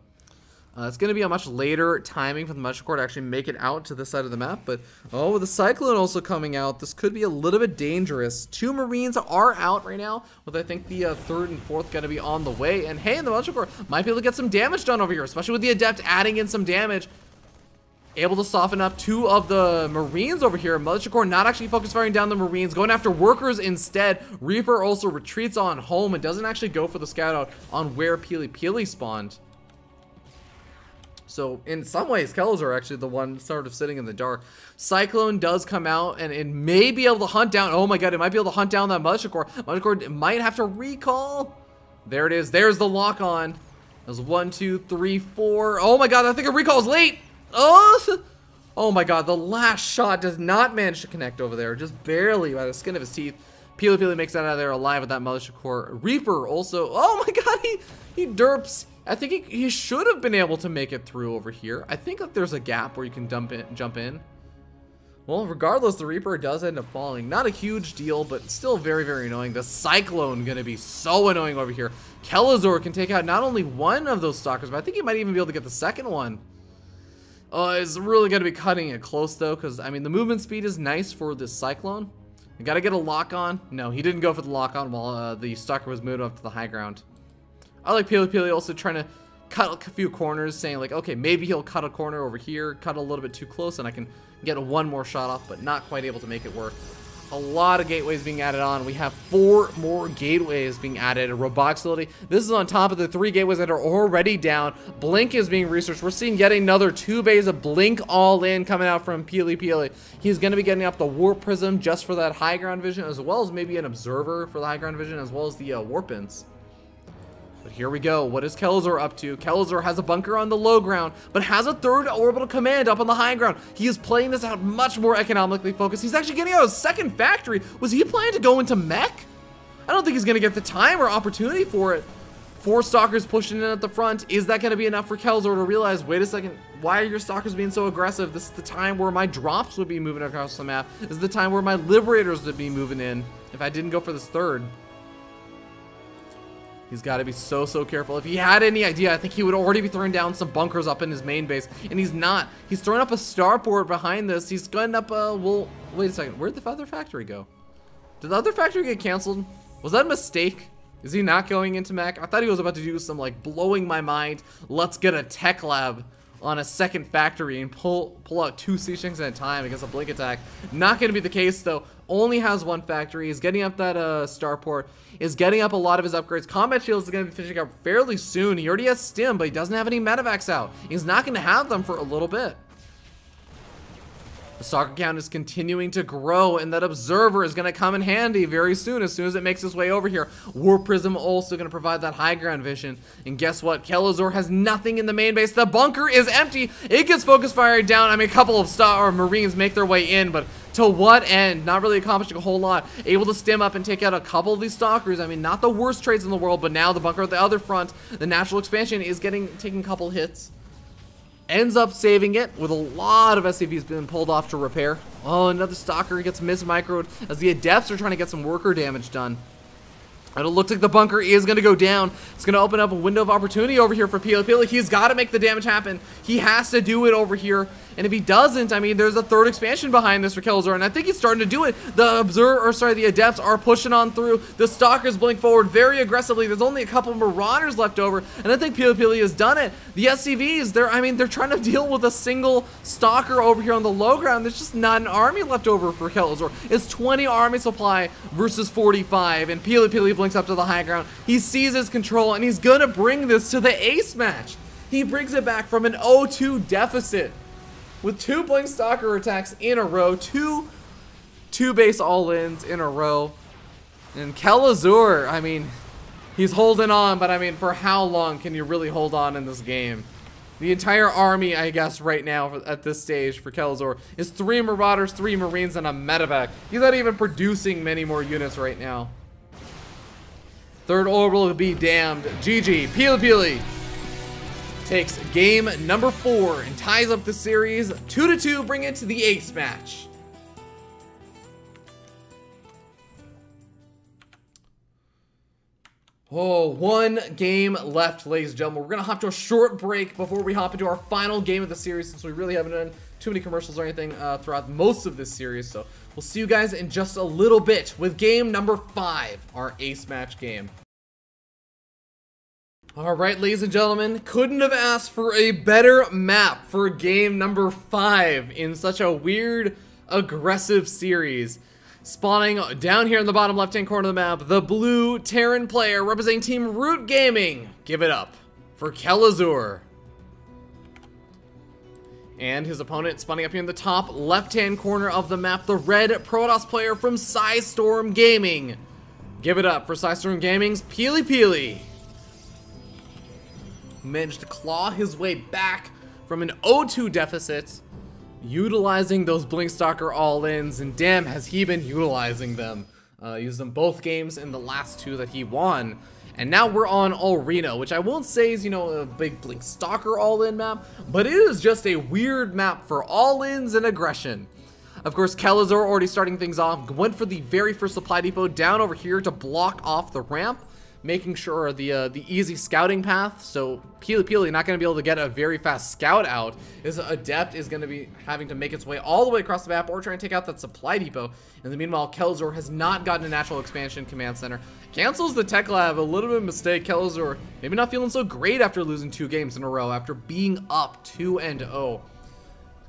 uh, it's going to be a much later timing for the Militia Corps to actually make it out to this side of the map. But oh, with the Cyclone also coming out, this could be a little bit dangerous. Two Marines are out right now, with I think the uh, third and fourth going to be on the way. And hey, the Militia Corps might be able to get some damage done over here, especially with the Adept adding in some damage. Able to soften up two of the Marines over here. Militia Corps not actually focus firing down the Marines, going after workers instead. Reaper also retreats on home and doesn't actually go for the scout out on where PiLiPiLi spawned. So in some ways, Kelazhur are actually the one sort of sitting in the dark. Cyclone does come out and it may be able to hunt down. Oh my god, it might be able to hunt down that Militia Corps. Militia Corps might have to recall. There it is. There's the lock on. There's one, two, three, four. Oh my god, I think a recall is late. Oh, oh my god, the last shot does not manage to connect over there. Just barely by the skin of his teeth. PiLiPiLi makes that out of there alive with that Militia Corps. Reaper also. Oh my god, he, he derps. I think he, he should have been able to make it through over here. I think that there's a gap where you can dump in, jump in. Well, regardless, the Reaper does end up falling. Not a huge deal, but still very, very annoying. The Cyclone going to be so annoying over here. Kelazhur can take out not only one of those Stalkers, but I think he might even be able to get the second one. Uh, it's really going to be cutting it close, though, because, I mean, the movement speed is nice for this Cyclone. You got to get a lock on. No, he didn't go for the lock on while uh, the Stalker was moved up to the high ground. I like PiLiPiLi also trying to cut a few corners, saying like, okay, maybe he'll cut a corner over here, cut a little bit too close, and I can get one more shot off, but not quite able to make it work. A lot of gateways being added on. We have four more gateways being added. A robotic facility. This is on top of the three gateways that are already down. Blink is being researched. We're seeing yet another two bays of Blink all in coming out from PiLiPiLi. He's going to be getting up the Warp Prism just for that high ground vision, as well as maybe an Observer for the high ground vision, as well as the uh, Warpins. But here we go. What is Kelazhur up to? Kelazhur has a bunker on the low ground, but has a third orbital command up on the high ground. He is playing this out much more economically focused. He's actually getting out his second factory. Was he planning to go into mech? I don't think he's going to get the time or opportunity for it. Four Stalkers pushing in at the front. Is that going to be enough for Kelazhur to realize, wait a second, why are your Stalkers being so aggressive? This is the time where my drops would be moving across the map. This is the time where my Liberators would be moving in if I didn't go for this third. He's got to be so, so careful. If he had any idea, I think he would already be throwing down some bunkers up in his main base. And he's not. He's throwing up a starport behind this. He's going up a... Well, wait a second. Where'd the other factory go? Did the other factory get canceled? Was that a mistake? Is he not going into Mac? I thought he was about to do some, like, blowing my mind. Let's get a tech lab on a second factory and pull pull out two Seashanks at a time against a blink attack. Not going to be the case, though. Only has one factory. He's getting up that uh, starport. Is getting up a lot of his upgrades. Combat shields is going to be finishing up fairly soon. He already has Stim, but he doesn't have any medevacs out. He's not going to have them for a little bit. The stalker count is continuing to grow, and that observer is going to come in handy very soon, as soon as it makes its way over here. War Prism also going to provide that high ground vision. And guess what? Kelazhur has nothing in the main base. The bunker is empty. It gets focus fired down. I mean, a couple of star or Marines make their way in, but to what end? Not really accomplishing a whole lot. Able to stem up and take out a couple of these stalkers. I mean, not the worst trades in the world, but now the bunker at the other front, the natural expansion, is getting taking a couple hits. Ends up saving it with a lot of S C Vs being pulled off to repair. Oh, another Stalker gets mismicroed as the Adepts are trying to get some worker damage done. And it looks like the bunker is going to go down. It's going to open up a window of opportunity over here for PiLiPiLi. He's got to make the damage happen. He has to do it over here. And if he doesn't, I mean, there's a third expansion behind this for Kelazhur, and I think he's starting to do it. The Observer, or sorry, the Adepts are pushing on through. The Stalkers blink forward very aggressively. There's only a couple Marauders left over, and I think PiLiPiLi has done it. The S C Vs, they're, I mean, they're trying to deal with a single Stalker over here on the low ground. There's just not an army left over for Kelazhur. It's twenty army supply versus forty-five, and PiLiPiLi blinks up to the high ground. He sees his control, and he's gonna bring this to the ace match. He brings it back from an oh two deficit. With two Blink Stalker attacks in a row, two two base all-ins in a row. And Kelazhur, I mean, he's holding on, but I mean, for how long can you really hold on in this game? The entire army, I guess, right now for, at this stage for Kelazhur is three Marauders, three Marines, and a Medevac. He's not even producing many more units right now. Third Orbital will be damned. G G, PiLiPiLi takes game number four and ties up the series two to two, bring it to the ace match. Oh, one game left, ladies and gentlemen. We're gonna hop to a short break before we hop into our final game of the series, since we really haven't done too many commercials or anything uh, throughout most of this series. So we'll see you guys in just a little bit with game number five, our ace match game. All right, ladies and gentlemen, couldn't have asked for a better map for game number five in such a weird, aggressive series. Spawning down here in the bottom left-hand corner of the map, the blue Terran player representing Team Root Gaming. Give it up for Kelazhur. And his opponent spawning up here in the top left-hand corner of the map, the red Protoss player from Psystorm Gaming. Give it up for Psystorm Gaming's PiLiPiLi. Managed to claw his way back from an oh two deficit, utilizing those Blinkstalker all-ins, and damn has he been utilizing them. Uh, used them both games in the last two that he won, and now we're on Ulrina, which I won't say is, you know, a big Blinkstalker all-in map, but it is just a weird map for all-ins and aggression. Of course, Kelazhur already starting things off, went for the very first supply depot down over here to block off the ramp, making sure the uh, the easy scouting path, so PiLiPiLi not going to be able to get a very fast scout out. His Adept is going to be having to make its way all the way across the map or try and take out that supply depot. And meanwhile, Kelazhur has not gotten a natural expansion command center. Cancels the tech lab, a little bit of a mistake. Kelazhur maybe not feeling so great after losing two games in a row, after being up two and oh.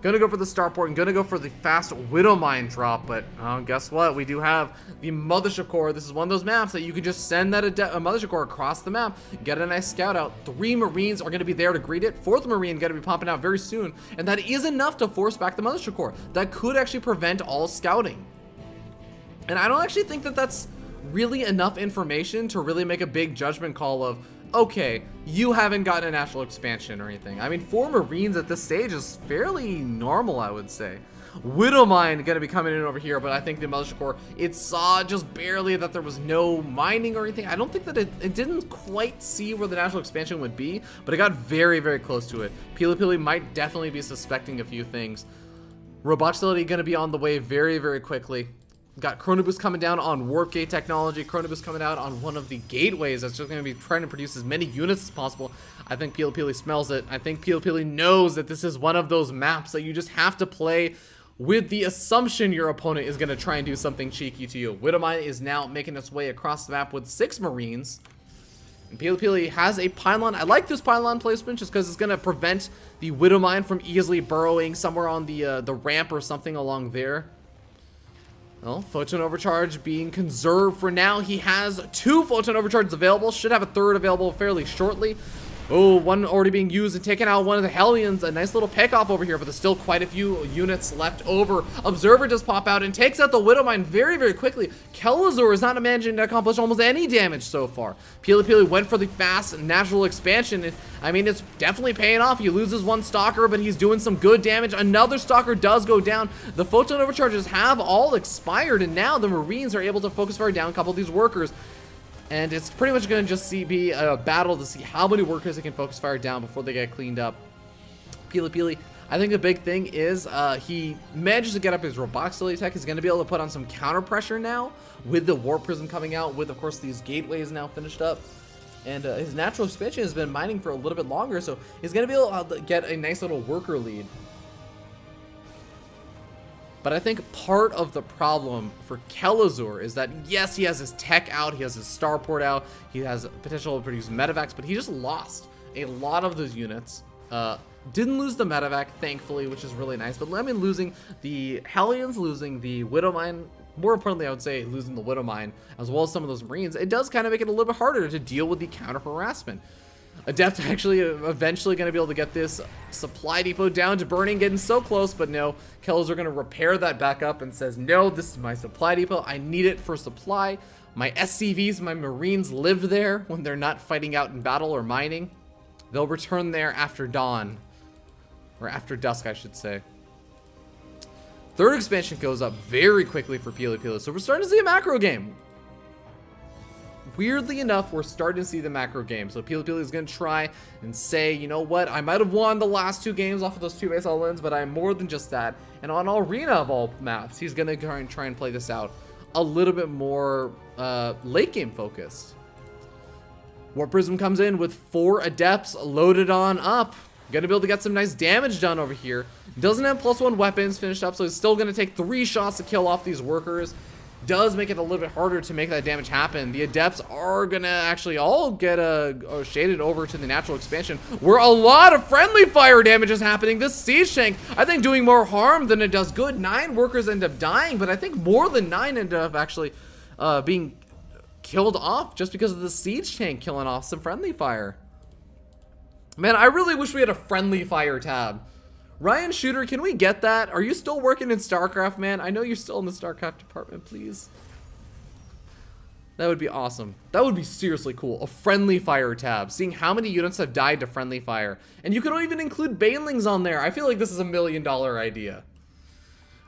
Gonna go for the starport and gonna go for the fast Widowmine drop, but uh, guess what? We do have the Mothership Core. This is one of those maps that you can just send that Ade a Mothership Core across the map, get a nice scout out. Three Marines are gonna be there to greet it. Fourth Marine gonna be popping out very soon, and that is enough to force back the Mothership Core. That could actually prevent all scouting. And I don't actually think that that's really enough information to really make a big judgment call of, okay, you haven't gotten a national expansion or anything. I mean, four Marines at this stage is fairly normal, I would say. Widowmine gonna be coming in over here, but I think the Militia Corps, it saw just barely that there was no mining or anything. I don't think that it, it didn't quite see where the national expansion would be, but it got very, very close to it. PiLiPiLi might definitely be suspecting a few things. Robotility gonna be on the way very, very quickly. Got Chronoboost coming down on Warp Gate technology. Chronoboost coming out on one of the gateways. That's just going to be trying to produce as many units as possible. I think PiLiPiLi smells it. I think PiLiPiLi knows that this is one of those maps that you just have to play with the assumption your opponent is going to try and do something cheeky to you. Widowmine is now making its way across the map with six Marines. And PiLiPiLi has a pylon. I like this pylon placement just because it's going to prevent the Widowmine from easily burrowing somewhere on the, uh, the ramp or something along there. Well, Photon Overcharge being conserved for now. He has two Photon Overcharges available. Should have a third available fairly shortly. Oh, one already being used and taken out. One of the Hellions. A nice little pickoff over here, but there's still quite a few units left over. Observer does pop out and takes out the Widowmine very, very quickly. Kelazhur is not managing to accomplish almost any damage so far. PiLiPiLi went for the fast, natural expansion. And, I mean, it's definitely paying off. He loses one Stalker, but he's doing some good damage. Another Stalker does go down. The Photon Overcharges have all expired, and now the Marines are able to focus fire down a couple of these workers. And it's pretty much going to just see, be a battle to see how many workers it can focus fire down before they get cleaned up. PiLiPiLi, I think the big thing is uh, he manages to get up his Roboxility tech. He's going to be able to put on some counter pressure now with the Warp Prism coming out, with, of course, these gateways now finished up. And uh, his natural expansion has been mining for a little bit longer, so he's going to be able to get a nice little worker lead. But I think part of the problem for Kelazhur is that, yes, he has his tech out, he has his starport out, he has potential to produce medevacs, but he just lost a lot of those units. Uh, didn't lose the medevac, thankfully, which is really nice, but I mean, losing the Hellions, losing the Widowmine, more importantly, I would say losing the Widowmine, as well as some of those Marines, it does kind of make it a little bit harder to deal with the counter-harassment. Adept actually eventually going to be able to get this supply depot down to burning, getting so close, but no, Kelazhur are going to repair that back up and says, no, this is my supply depot. I need it for supply. My S C Vs, my Marines live there when they're not fighting out in battle or mining. They'll return there after dawn, or after dusk, I should say. Third expansion goes up very quickly for PiLiPiLi, so we're starting to see a macro game. Weirdly enough, we're starting to see the macro game. So PiLiPiLi is going to try and say, you know what, I might have won the last two games off of those two base all-ins, but I'm more than just that. And on Arena of all maps, he's going to try and try and play this out a little bit more uh, late game focused. Warp Prism comes in with four Adepts loaded on up. Going to be able to get some nice damage done over here. Doesn't have plus one weapons finished up, so he's still going to take three shots to kill off these workers. Does make it a little bit harder to make that damage happen. The Adepts are gonna actually all get uh, shaded over to the natural expansion, where a lot of friendly fire damage is happening. This Siege Shank, I think, doing more harm than it does good. Nine workers end up dying, but I think more than nine end up actually uh, being killed off just because of the Siege Shank killing off some friendly fire. Man, I really wish we had a friendly fire tab. Ryan Shooter, can we get that? Are you still working in StarCraft, man? I know you're still in the StarCraft department, please. That would be awesome. That would be seriously cool. A friendly fire tab. Seeing how many units have died to friendly fire. And you can even include Banelings on there. I feel like this is a million dollar idea.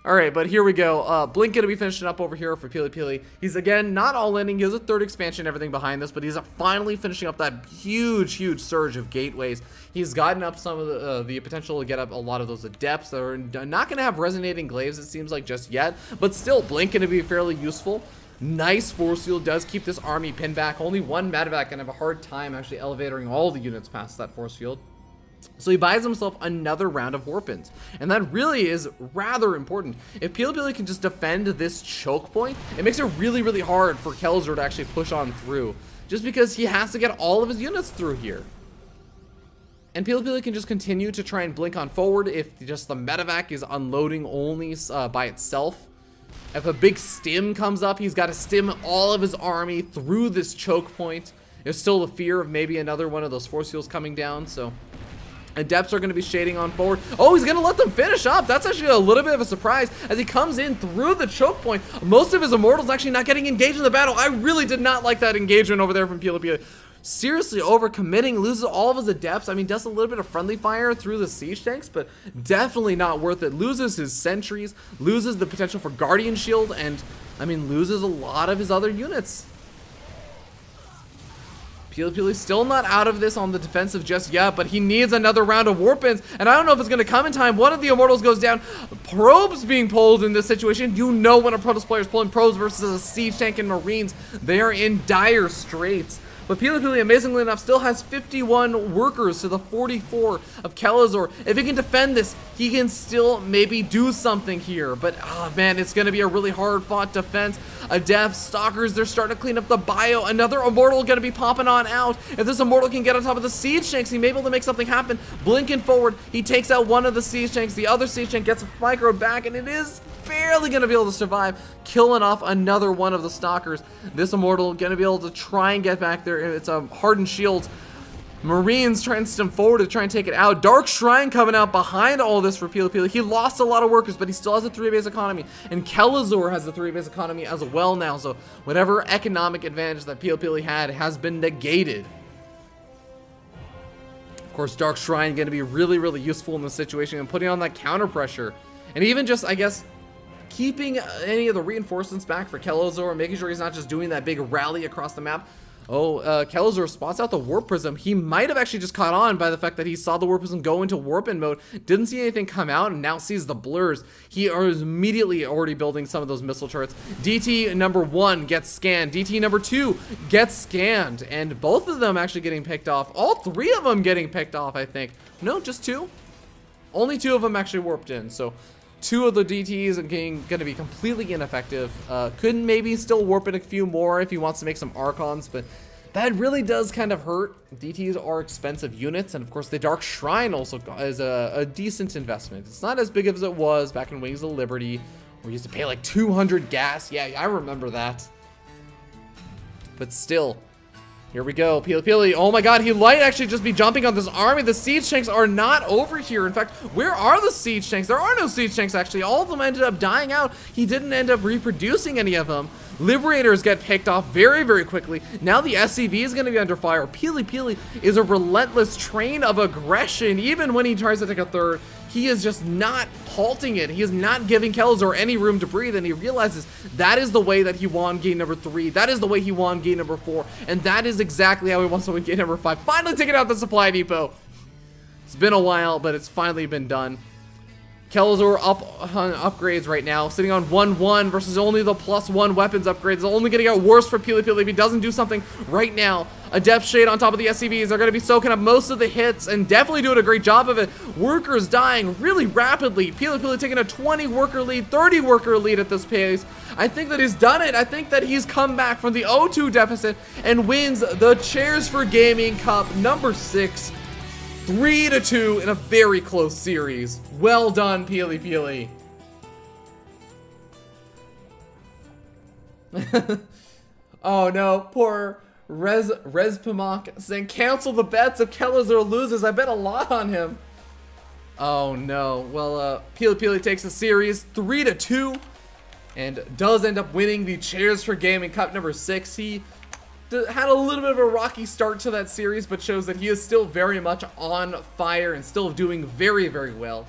Alright, but here we go. Uh, Blink going to be finishing up over here for PiLiPiLi. He's, again, not all-ending. He has a third expansion and everything behind this, but he's finally finishing up that huge, huge surge of gateways. He's gotten up some of the, uh, the potential to get up a lot of those Adepts that are not going to have resonating glaives, it seems like, just yet. But still, Blink going to be fairly useful. Nice force seal does keep this army pinned back. Only one medevac can have a hard time actually elevating all the units past that force field. So he buys himself another round of warpins, and that really is rather important. If PiLiPiLi can just defend this choke point, it makes it really, really hard for Kelazhur to actually push on through, just because he has to get all of his units through here. And PiLiPiLi can just continue to try and blink on forward if just the medevac is unloading only uh, by itself. If a big stim comes up, he's got to stim all of his army through this choke point. There's still the fear of maybe another one of those force seals coming down, so... Adepts are going to be shading on forward. Oh, he's going to let them finish up. That's actually a little bit of a surprise as he comes in through the choke point. Most of his Immortals actually not getting engaged in the battle. I really did not like that engagement over there from PiLiPiLi. Seriously overcommitting, loses all of his Adepts. I mean, does a little bit of friendly fire through the siege tanks, but definitely not worth it. Loses his sentries, loses the potential for Guardian Shield, and, I mean, loses a lot of his other units. PiLiPiLi's still not out of this on the defensive just yet, but he needs another round of warpins, and I don't know if it's going to come in time. One of the Immortals goes down. Probes being pulled in this situation. You know when a Protoss player is pulling probes versus a siege tank and Marines, they are in dire straits. But PiLiPiLi, amazingly enough, still has fifty-one workers to the forty-four of Kelazhur. If he can defend this, he can still maybe do something here. But, oh man, it's going to be a really hard-fought defense. Adept, Stalkers, they're starting to clean up the bio. Another Immortal going to be popping on out. If this Immortal can get on top of the Siege Tanks, he may be able to make something happen. Blinking forward, he takes out one of the Siege Tanks. The other Siege Tank gets microed back, and it is barely going to be able to survive, killing off another one of the Stalkers. This Immortal going to be able to try and get back there. It's a um, hardened shield. Marines trying to stem forward to try and take it out. Dark Shrine coming out behind all this for PiLiPiLi. He lost a lot of workers, but he still has a three base economy, and Kelazhur has a three base economy as well now. So whatever economic advantage that PiLiPiLi had has been negated. Of course, Dark Shrine going to be really, really useful in this situation and putting on that counter pressure, and even just, I guess, keeping any of the reinforcements back for Kelazhur, making sure he's not just doing that big rally across the map. Oh, uh, Kelazhur spots out the Warp Prism. He might have actually just caught on by the fact that he saw the Warp Prism go into warp-in mode, didn't see anything come out, and now sees the blurs. He is immediately already building some of those missile turrets. D T number one gets scanned. D T number two gets scanned, and both of them actually getting picked off. All three of them getting picked off, I think. No, just two? Only two of them actually warped in, so two of the D Ts are going to be completely ineffective. Uh, could maybe still warp in a few more if he wants to make some Archons, but that really does kind of hurt. D Ts are expensive units, and of course the Dark Shrine also is a, a decent investment. It's not as big as it was back in Wings of Liberty, where you used to pay like two hundred gas. Yeah, I remember that. But still, here we go, PiLiPiLi. Oh my god, he might actually just be jumping on this army. The siege tanks are not over here. In fact, where are the siege tanks? There are no siege tanks, actually. All of them ended up dying out. He didn't end up reproducing any of them. Liberators get picked off very, very quickly. Now the S C V is going to be under fire. PiLiPiLi is a relentless train of aggression. Even when he tries to take a third, he is just not halting it. He is not giving Kelazhur any room to breathe, and he realizes that is the way that he won game number three. That is the way he won game number four, and that is exactly how he wants to win game number five. Finally taking out the supply depot. It's been a while, but it's finally been done. Kelazhur up on upgrades right now, sitting on one one versus only the plus one weapons upgrades. It's only going to get worse for PiLiPiLi if he doesn't do something right now. Adept Shade on top of the S C Vs. They're going to be soaking up most of the hits and definitely doing a great job of it. Workers dying really rapidly. PiLiPiLi taking a twenty worker lead, thirty worker lead at this pace. I think that he's done it. I think that he's come back from the oh two deficit and wins the Chairs four Gaming Cup number six. Three to two in a very close series. Well done, PiLiPiLi. Oh no, poor Rez Rezpamak saying cancel the bets if Kelazhur loses. I bet a lot on him. Oh no. Well, uh, PiLiPiLi takes the series three to two, and does end up winning the Chairs four Gaming Cup number six. He had a little bit of a rocky start to that series, but shows that he is still very much on fire and still doing very, very well.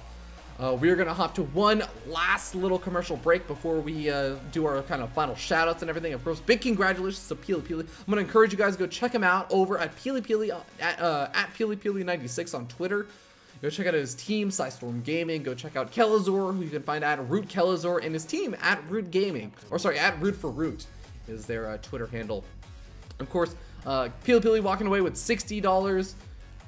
Uh, we are going to hop to one last little commercial break before we uh, do our kind of final shoutouts and everything. Of course, big congratulations to PiLiPiLi. I'm going to encourage you guys to go check him out over at PiLiPiLi, at, uh, at PiLiPiLi ninety-six on Twitter. Go check out his team, Psystorm Gaming. Go check out Kelazhur, who you can find at Root Kelazhur, and his team at Root Gaming. Or sorry, at Root for Root is their uh, Twitter handle. Of course, uh, PiLiPiLi walking away with sixty dollars,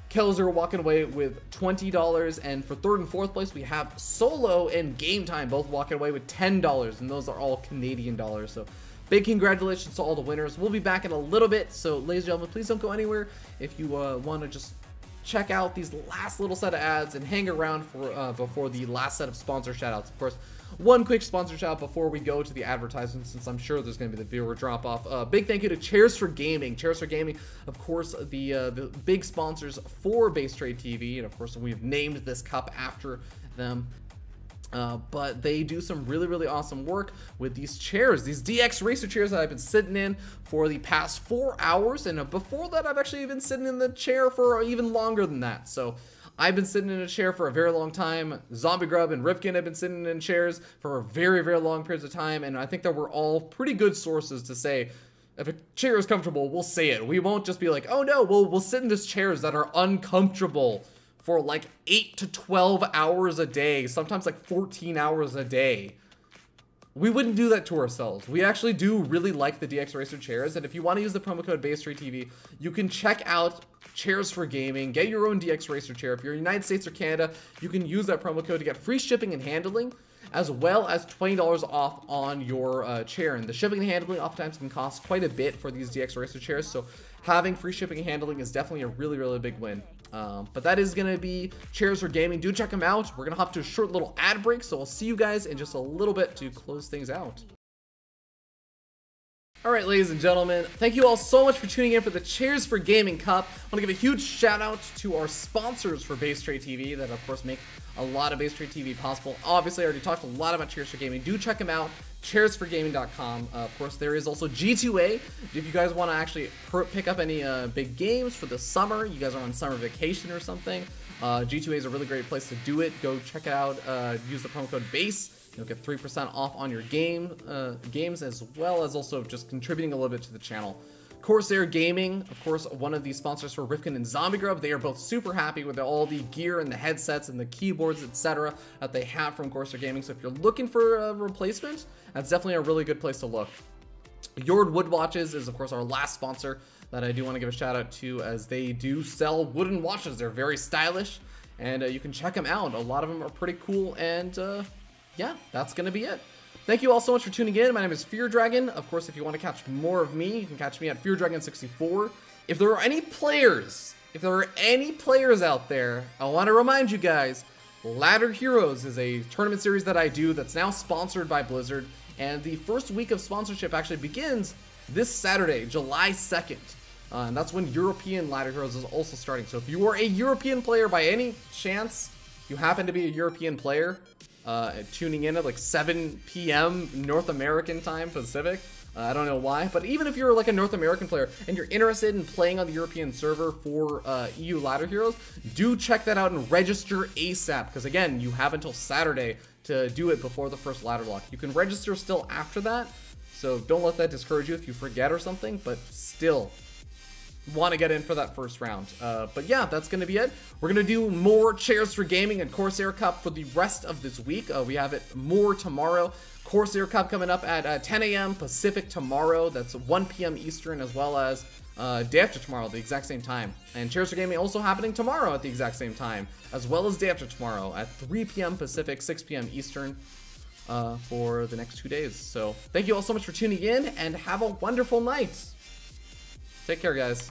Kelazhur walking away with twenty dollars, and for third and fourth place, we have Solo and Game Time both walking away with ten dollars, and those are all Canadian dollars. So big congratulations to all the winners. We'll be back in a little bit, so ladies and gentlemen, please don't go anywhere. If you uh, want to just check out these last little set of ads and hang around for uh, before the last set of sponsor shoutouts. Of course, one quick sponsor shout before we go to the advertisement, since I'm sure there's going to be the viewer drop off. Uh, big thank you to Chairs four Gaming. Chairs four Gaming, of course, the uh, the big sponsors for BaseTradeTV, and of course we've named this cup after them. Uh, but they do some really, really awesome work with these chairs, these DXRacer chairs that I've been sitting in for the past four hours, and uh, before that, I've actually been sitting in the chair for even longer than that. So I've been sitting in a chair for a very long time. Zombie Grub and Rifkin have been sitting in chairs for very, very long periods of time, and I think that we're all pretty good sources to say If a chair is comfortable, we'll say it. We won't just be like, oh no, we'll, we'll sit in these chairs that are uncomfortable for like eight to twelve hours a day, sometimes like fourteen hours a day. We wouldn't do that to ourselves. We actually do really like the DXRacer chairs, and if you want to use the promo code BaseTradeTV, you can check out Chairs four Gaming, get your own DXRacer chair. If you're in the United States or Canada, you can use that promo code to get free shipping and handling, as well as twenty dollars off on your uh, chair. And the shipping and handling oftentimes can cost quite a bit for these DXRacer chairs, so having free shipping and handling is definitely a really, really big win. Um, but that is going to be Chairs four Gaming. Do check them out. We're going to hop to a short little ad break, so I'll see you guys in just a little bit to close things out. Alright, ladies and gentlemen, thank you all so much for tuning in for the Chairs four Gaming Cup. I want to give a huge shout out to our sponsors for BaseTradeTV that, of course, make a lot of BaseTradeTV possible. Obviously, I already talked a lot about Chairs four Gaming. Do check them out. Chairs four Gaming dot com. Uh, of course, there is also G two A. If you guys want to actually per pick up any uh, big games for the summer, you guys are on summer vacation or something, uh, G two A is a really great place to do it. Go check it out. Uh, use the promo code BASE. You'll get three percent off on your game uh, games, as well as also just contributing a little bit to the channel. Corsair Gaming, of course, one of the sponsors for Rifkin and Zombie Grub. They are both super happy with all the gear and the headsets and the keyboards, et cetera, that they have from Corsair Gaming. So if you're looking for a replacement, that's definitely a really good place to look. J O R D Wood Watches is, of course, our last sponsor that I do want to give a shout out to, as they do sell wooden watches. They're very stylish, and uh, you can check them out. A lot of them are pretty cool, and uh, yeah, that's going to be it. Thank you all so much for tuning in. My name is FearDragon. Of course, if you want to catch more of me, you can catch me at Fear Dragon sixty-four. If there are any players, if there are any players out there, I want to remind you guys, Ladder Heroes is a tournament series that I do that's now sponsored by Blizzard. And the first week of sponsorship actually begins this Saturday, July second. Uh, and that's when European Ladder Heroes is also starting. So if you are a European player by any chance, you happen to be a European player, Uh, tuning in at like seven P M North American time, Pacific. Uh, I don't know why, but even if you're like a North American player and you're interested in playing on the European server for uh, E U Ladder Heroes, do check that out and register ASAP, because again, you have until Saturday to do it before the first ladder lock. You can register still after that, so don't let that discourage you if you forget or something, but still want to get in for that first round. Uh, but yeah, that's going to be it. We're going to do more Chairs four Gaming and Corsair Cup for the rest of this week. Uh, we have it more tomorrow. Corsair Cup coming up at uh, ten A M Pacific tomorrow. That's one P M Eastern, as well as uh, day after tomorrow, the exact same time. And Chairs four Gaming also happening tomorrow at the exact same time, as well as day after tomorrow at three P M Pacific, six P M Eastern uh, for the next two days. So thank you all so much for tuning in, and have a wonderful night. Take care, guys.